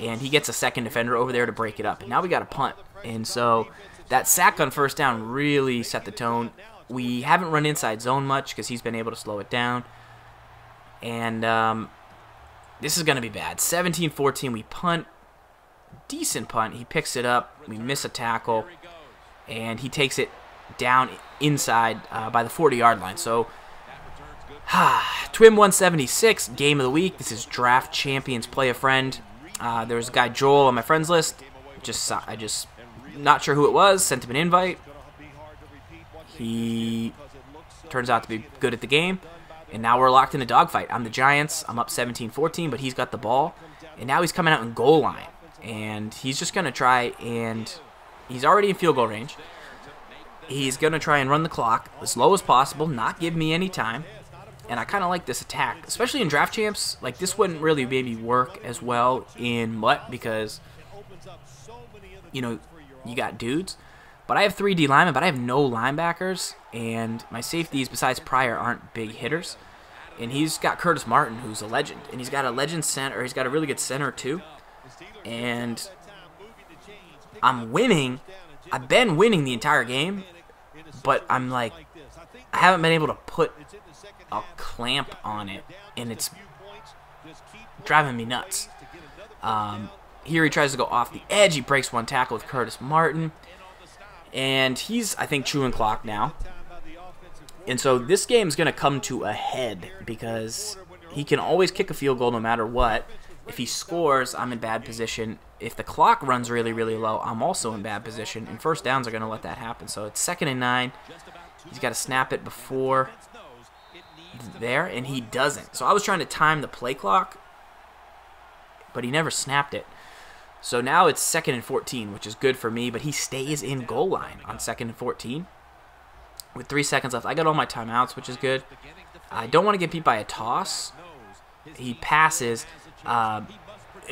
and he gets a second defender over there to break it up. And now we got a punt. And so that sack on first down really set the tone. We haven't run inside zone much because he's been able to slow it down. And this is going to be bad. 17-14, we punt. Decent punt. He picks it up. We miss a tackle. And he takes it down inside by the 40-yard line. So, Twim 176, game of the week. This is Draft Champions Play a Friend. There was a guy, Joel, on my friends list. I just, not sure who it was, sent him an invite. He turns out to be good at the game, and now we're locked in a dogfight. I'm the Giants. I'm up 17-14, but he's got the ball, and now he's coming out in goal line, and he's just going to try and he's already in field goal range. He's going to try and run the clock as low as possible, not give me any time, and I kind of like this attack, especially in Draft Champs. Like, this wouldn't really maybe work as well in Mutt because, you know, you got dudes. But I have three D linemen, but I have no linebackers, and my safeties besides Pryor aren't big hitters. And he's got Curtis Martin, who's a legend, and he's got a legend center. He's got a really good center too. And I'm winning. I've been winning the entire game, but I'm like, I haven't been able to put a clamp on it, and it's driving me nuts. Here he tries to go off the edge. He breaks one tackle with Curtis Martin. And he's, I think, chewing clock now. And so this game's going to come to a head because he can always kick a field goal no matter what. If he scores, I'm in bad position. If the clock runs really, really low, I'm also in bad position. And first downs are going to let that happen. So it's second and 9. He's got to snap it before there, and he doesn't. So I was trying to time the play clock, but he never snapped it. So now it's second and 14, which is good for me, but he stays in goal line on second and 14 with 3 seconds left. I got all my timeouts, which is good. I don't want to get beat by a toss. He passes, and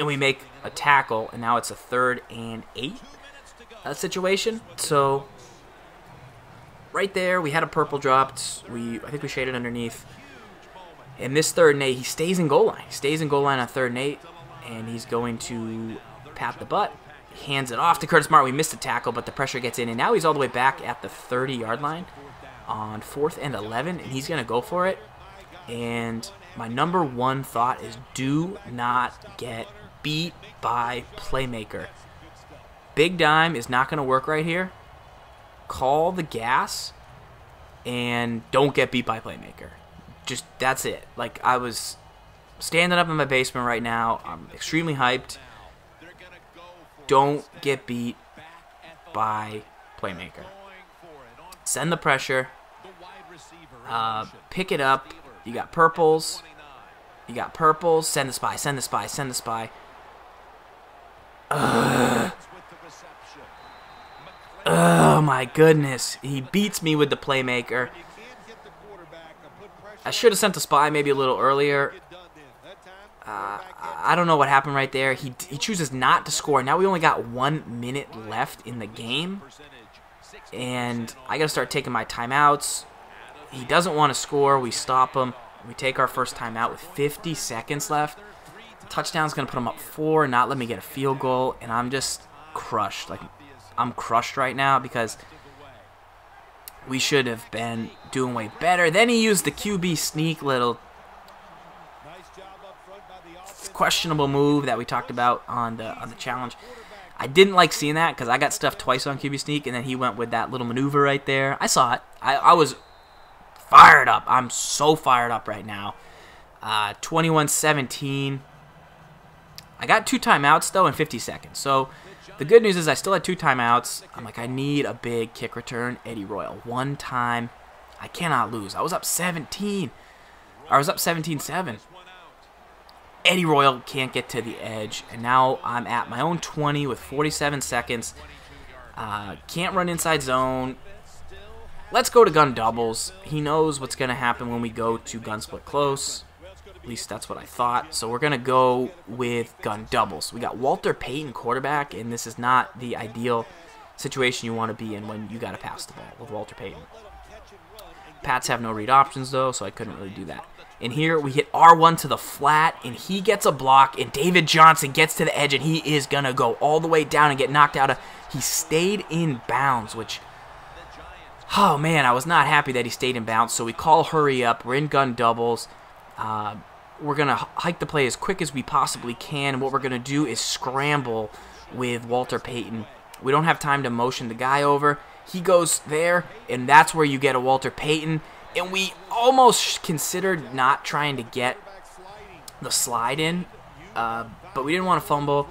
we make a tackle, and now it's a third and 8 situation. So right there, we had a purple dropped. I think we shaded underneath. And this third and 8, he stays in goal line. He stays in goal line on third and 8, and he's going to pat the butt, hands it off to Curtis Martin. We missed the tackle, but the pressure gets in, and now he's all the way back at the 30-yard line on 4th and 11, and he's going to go for it. And my number one thought is do not get beat by playmaker. Big dime is not going to work right here. Call the gas and don't get beat by playmaker. Just, that's it. Like, I was standing up in my basement right now. I'm extremely hyped. Don't get beat by playmaker. Send the pressure. Pick it up. You got purples. You got purples. Send the spy. Send the spy. Send the spy. Oh, my goodness. He beats me with the playmaker. I should have sent the spy maybe a little earlier. I don't know what happened right there. He chooses not to score. Now we only got 1 minute left in the game, and I got to start taking my timeouts. He doesn't want to score. We stop him. We take our first timeout with 50 seconds left, The touchdown's going to put them up 4 and not let me get a field goal, and I'm just crushed. Like, I'm crushed right now because we should have been doing way better. Then he used the QB sneak, little questionable move that we talked about on the challenge. I didn't like seeing that because I got stuffed twice on QB sneak, and then he went with that little maneuver right there. I saw it. I was fired up. I'm so fired up right now. 21-17. I got 2 timeouts, though, in 50 seconds. So the good news is I still had 2 timeouts. I'm like, I need a big kick return. Eddie Royal, 1 time. I cannot lose. I was up 17. I was up 17-7. Eddie Royal can't get to the edge, and now I'm at my own 20 with 47 seconds. Can't run inside zone. Let's go to gun doubles. He knows what's going to happen when we go to gun split close. At least that's what I thought. So we're going to go with gun doubles. We got Walter Payton quarterback, and this is not the ideal situation you want to be in when you got to pass the ball with Walter Payton. Pats have no read options, though, so I couldn't really do that. And here we hit R1 to the flat, and he gets a block, and David Johnson gets to the edge, and he is going to go all the way down and get knocked out. He stayed in bounds, which, oh man, I was not happy that he stayed in bounds. So we call hurry up. We're in gun doubles. We're going to hike the play as quick as we possibly can. And what we're going to do is scramble with Walter Payton. We don't have time to motion the guy over. He goes there, and that's where you get a Walter Payton. And we almost considered not trying to get the slide in, but we didn't want to fumble.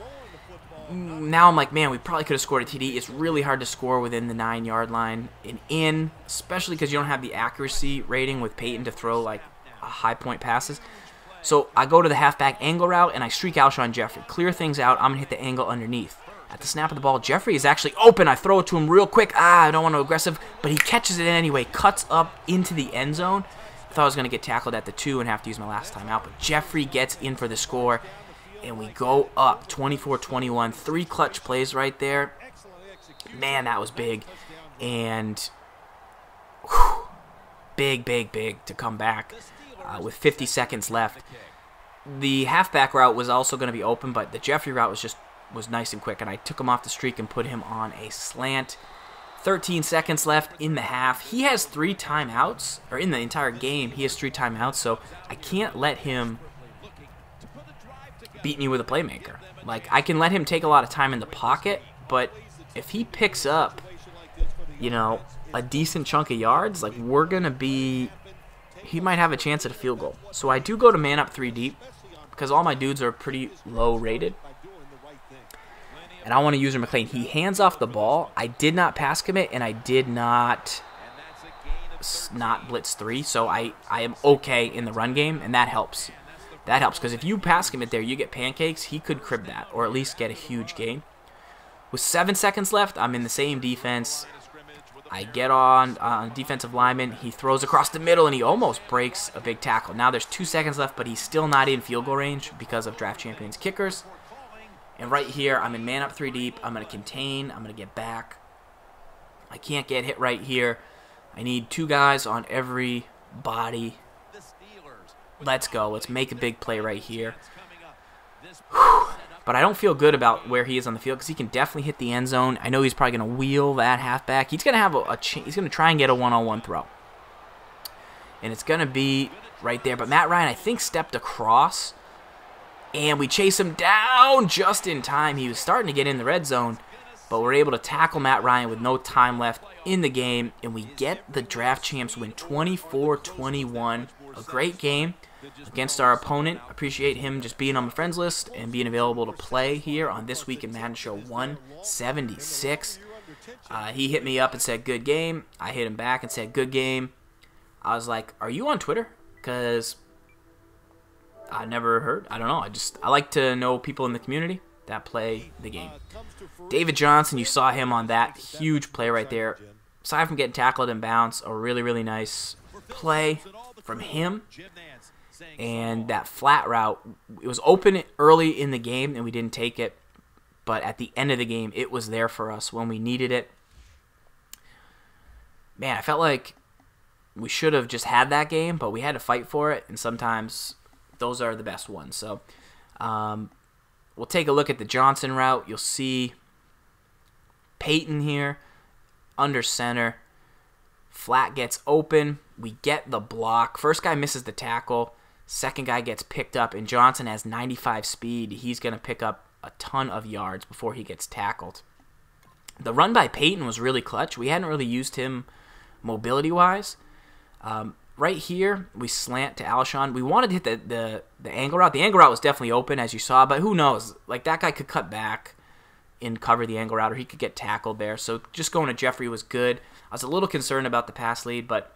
Now I'm like, man, we probably could have scored a TD. It's really hard to score within the 9-yard line and in, especially because you don't have the accuracy rating with Peyton to throw like high point passes. So I go to the halfback angle route, and I streak Alshon Jeffrey. Clear things out. I'm going to hit the angle underneath. At the snap of the ball, Jeffrey is actually open. I throw it to him real quick. I don't want to aggressive, but he catches it anyway. Cuts up into the end zone. I thought I was going to get tackled at the 2 and have to use my last timeout, but Jeffrey gets in for the score, and we go up 24-21. 3 clutch plays right there. Man, that was big. And whew, big to come back with 50 seconds left. The halfback route was also going to be open, but the Jeffrey route was just nice and quick, and I took him off the streak and put him on a slant. 13 seconds left in the half. He has 3 timeouts, or in the entire game, he has 3 timeouts, so I can't let him beat me with a playmaker. Like, I can let him take a lot of time in the pocket, but if he picks up, you know, a decent chunk of yards, like, we're going to be, he might have a chance at a field goal. So I do go to man up 3 deep, because all my dudes are pretty low rated. And I want to use McLean. He hands off the ball. I did not pass commit, and I did not blitz 3, so I am okay in the run game, and that helps. That helps, because if you pass commit there, you get pancakes. He could crib that, or at least get a huge gain. With 7 seconds left, I'm in the same defense. I get on defensive lineman. He throws across the middle, and he almost breaks a big tackle. Now there's 2 seconds left, but he's still not in field goal range because of Draft Champions kickers. And right here, I'm in man up 3 deep. I'm going to contain. I'm going to get back. I can't get hit right here. I need 2 guys on every body. Let's go. Let's make a big play right here. Whew. But I don't feel good about where he is on the field because he can definitely hit the end zone. I know he's probably going to wheel that halfback. He's going to have he's going to try and get a one-on-one throw. And it's going to be right there. But Matt Ryan, I think, stepped across. And we chase him down just in time. He was starting to get in the red zone, but we're able to tackle Matt Ryan with no time left in the game, and we get the Draft Champs win 24-21. A great game against our opponent. Appreciate him just being on my friends list and being available to play here on This Week in Madden Show 176. He hit me up and said, good game. I hit him back and said, good game. I was like, are you on Twitter? Because I never heard. I don't know. I like to know people in the community that play the game. David Johnson, you saw him on that huge play right there. Aside from getting tackled and bounced, a really nice play from him. And that flat route, it was open early in the game and we didn't take it. But at the end of the game, it was there for us when we needed it. Man, I felt like we should have just had that game, but we had to fight for it, and sometimes those are the best ones. So We'll take a look at the Johnson route. You'll see Payton here under center. Flat gets open. We get the block. First guy misses the tackle. Second guy gets picked up, and Johnson has 95 speed. He's going to pick up a ton of yards before he gets tackled. The run by Payton was really clutch. We hadn't really used him mobility-wise. Right here, we slant to Alshon. We wanted to hit the angle route. The angle route was definitely open, as you saw, but who knows? Like, that guy could cut back and cover the angle route, or he could get tackled there. So just going to Jeffrey was good. I was a little concerned about the pass lead, but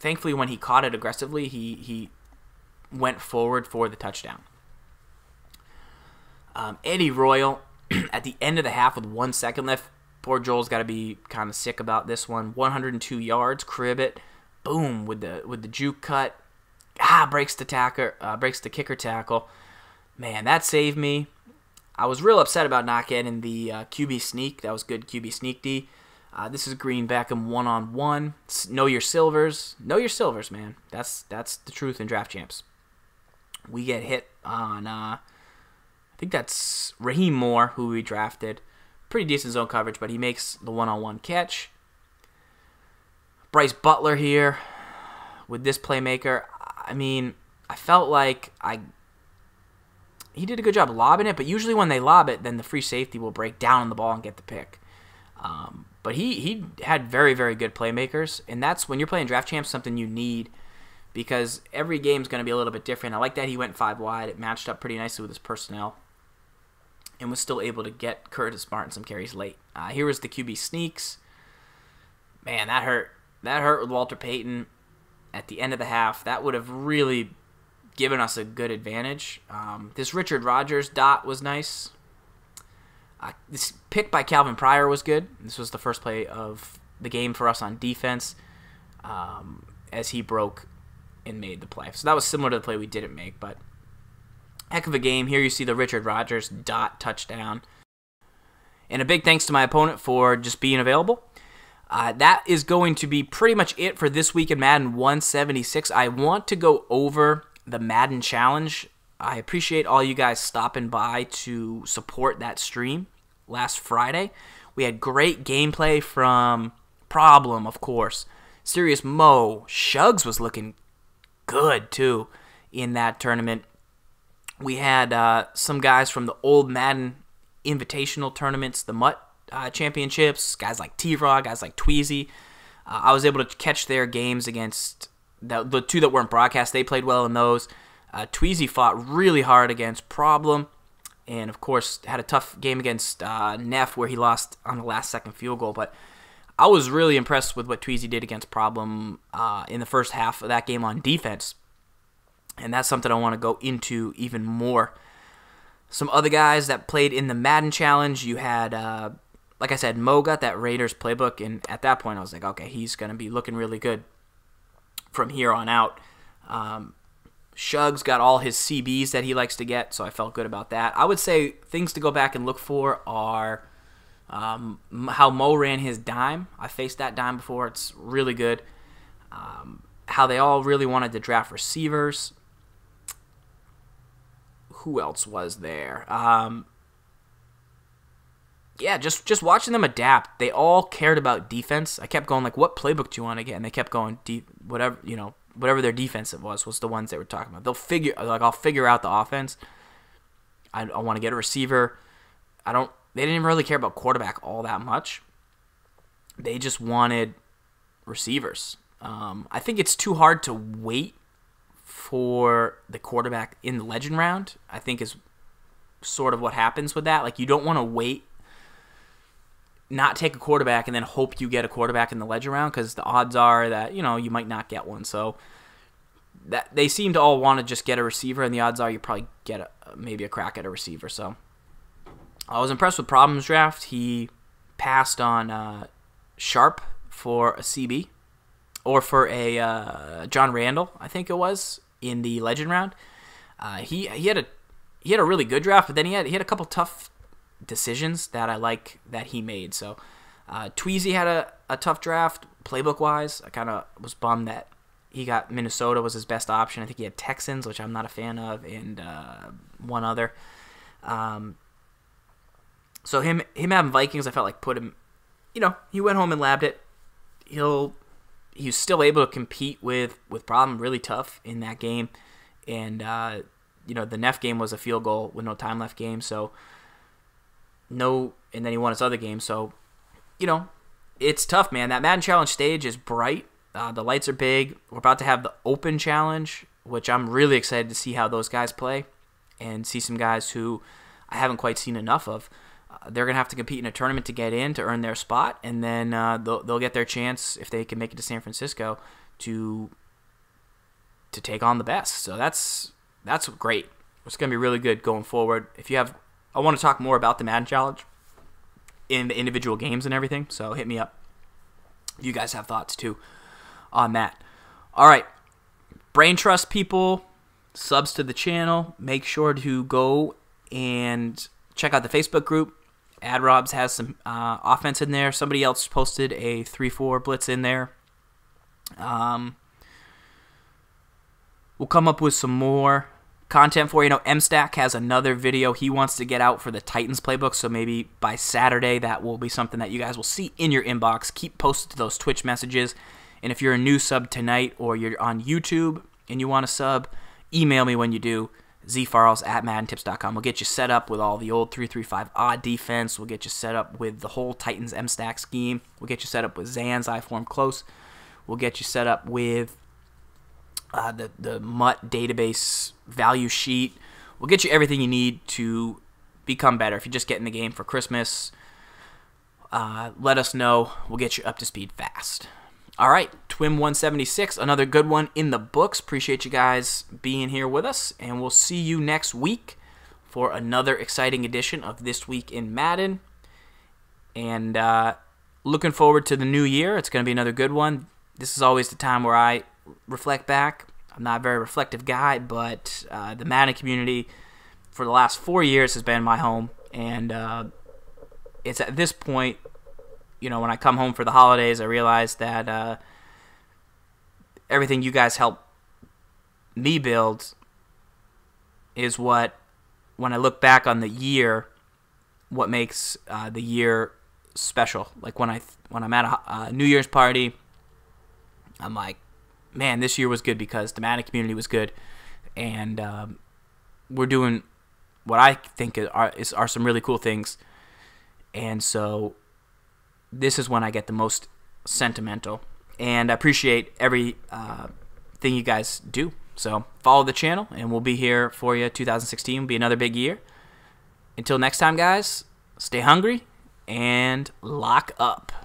thankfully when he caught it aggressively, he went forward for the touchdown. Eddie Royal at the end of the half with 1 second left. Poor Joel's got to be kind of sick about this one. 102 yards, crib it. Boom, with the juke cut. Breaks the kicker tackle. Man, that saved me. I was real upset about not getting the QB sneak. That was good QB sneak D. This is Green Beckham one-on-one. Know your silvers. Know your silvers, man. That's the truth in Draft Champs. We get hit on, I think that's Raheem Moore, who we drafted. Pretty decent zone coverage, but he makes the one-on-one catch. Bryce Butler here with this playmaker. I mean, I felt like he did a good job lobbing it, but usually when they lob it, then the free safety will break down on the ball and get the pick. But he had very, very good playmakers, and that's, when you're playing Draft Champs, something you need, because every game's going to be a little bit different. I like that he went five wide. It matched up pretty nicely with his personnel and was still able to get Curtis Martin some carries late. Here was the QB sneaks. Man, that hurt. That hurt with Walter Payton at the end of the half. That would have really given us a good advantage. This Richard Rodgers dot was nice. This pick by Calvin Pryor was good. This was the first play of the game for us on defense, as he broke and made the play. So that was similar to the play we didn't make, but heck of a game. Here you see the Richard Rodgers dot touchdown. And a big thanks to my opponent for just being available. That is going to be pretty much it for This Week in Madden 176. I want to go over the Madden Challenge. I appreciate all you guys stopping by to support that stream last Friday. We had great gameplay from Problem, of course. Serious Mo. Shugs was looking good, too, in that tournament. We had some guys from the old Madden Invitational tournaments, the Mutt championships, guys like T-Raw, guys like Tweezy. I was able to catch their games against the two that weren't broadcast. They played well in those. Tweezy fought really hard against Problem, and of course had a tough game against Neff, where he lost on the last second field goal. But I was really impressed with what Tweezy did against Problem in the first half of that game on defense, and that's something I want to go into even more. Some other guys that played in the Madden Challenge, you had like I said, Mo got that Raiders playbook, and at that point I was like, okay, he's going to be looking really good from here on out. Shugs got all his CBs that he likes to get, so I felt good about that. I would say things to go back and look for are how Mo ran his dime. I faced that dime before. It's really good. How they all really wanted to draft receivers. Who else was there? Yeah, just watching them adapt. They all cared about defense. I kept going, like, what playbook do you want to get? And they kept going, whatever, you know, whatever their defensive was the ones they were talking about. They'll figure, like, I'll figure out the offense. I want to get a receiver. They didn't even really care about quarterback all that much. They just wanted receivers. I think it's too hard to wait for the quarterback in the legend round, I think, is sort of what happens with that. Like, you don't want to wait, not take a quarterback, and then hope you get a quarterback in the ledger round, because the odds are that, you know, you might not get one. So that they seem to all want to just get a receiver, and the odds are you probably get maybe a crack at a receiver. So I was impressed with Problem's draft. He passed on Sharp for a CB, or for a John Randall, I think it was, in the legend round. He had a really good draft, but then he had a couple tough decisions that I like that he made. So Tweezy had a tough draft playbook wise. I kind of was bummed that He got Minnesota was his best option. I think he had Texans, which I'm not a fan of, and one other. So him having Vikings, I felt like put him, you know, he went home and labbed it. He was still able to compete with Problem really tough in that game. And, you know, the Neff game was a field goal with no time left game. So and then he won his other game. So, you know, it's tough, man. That Madden Challenge stage is bright. The lights are big. We're about to have the Open Challenge, which I'm really excited to see how those guys play and see some guys who I haven't quite seen enough of. They're going to have to compete in a tournament to get in to earn their spot, and then they'll get their chance, if they can make it to San Francisco, to take on the best. So that's great. It's going to be really good going forward. I want to talk more about the Madden Challenge in the individual games and everything, so hit me up. You guys have thoughts, too, on that. All right, brain trust people, subs to the channel. Make sure to go and check out the Facebook group. Ad Robs has some offense in there. Somebody else posted a 3-4 blitz in there. We'll come up with some more content for you. You know, MStack has another video he wants to get out for the Titans playbook, so maybe by Saturday that will be something that you guys will see in your inbox. Keep posted to those Twitch messages. And if you're a new sub tonight, or you're on YouTube and you want to sub, email me when you do, zfarls@maddentips.com. We'll get you set up with all the old 335 odd defense. We'll get you set up with the whole Titans M-Stack scheme. We'll get you set up with Zan's I-form close. We'll get you set up with the Mutt database value sheet. We'll get you everything you need to become better. If you're just getting the game for Christmas, let us know. We'll get you up to speed fast. All right, TWIM176, another good one in the books. Appreciate you guys being here with us, and we'll see you next week for another exciting edition of This Week in Madden. And looking forward to the new year. It's going to be another good one. This is always the time where I reflect back. I'm not a very reflective guy, but the Madden community for the last 4 years has been my home, and it's at this point, you know, when I come home for the holidays, I realize that everything you guys help me build is what, when I look back on the year, what makes the year special. Like when I'm at a New Year's party, I'm like, man, this year was good because the Madden community was good, and we're doing what I think are some really cool things, and so this is when I get the most sentimental, and I appreciate every thing you guys do. So follow the channel, and we'll be here for you. 2016 will be another big year. Until next time, guys, stay hungry and lock up.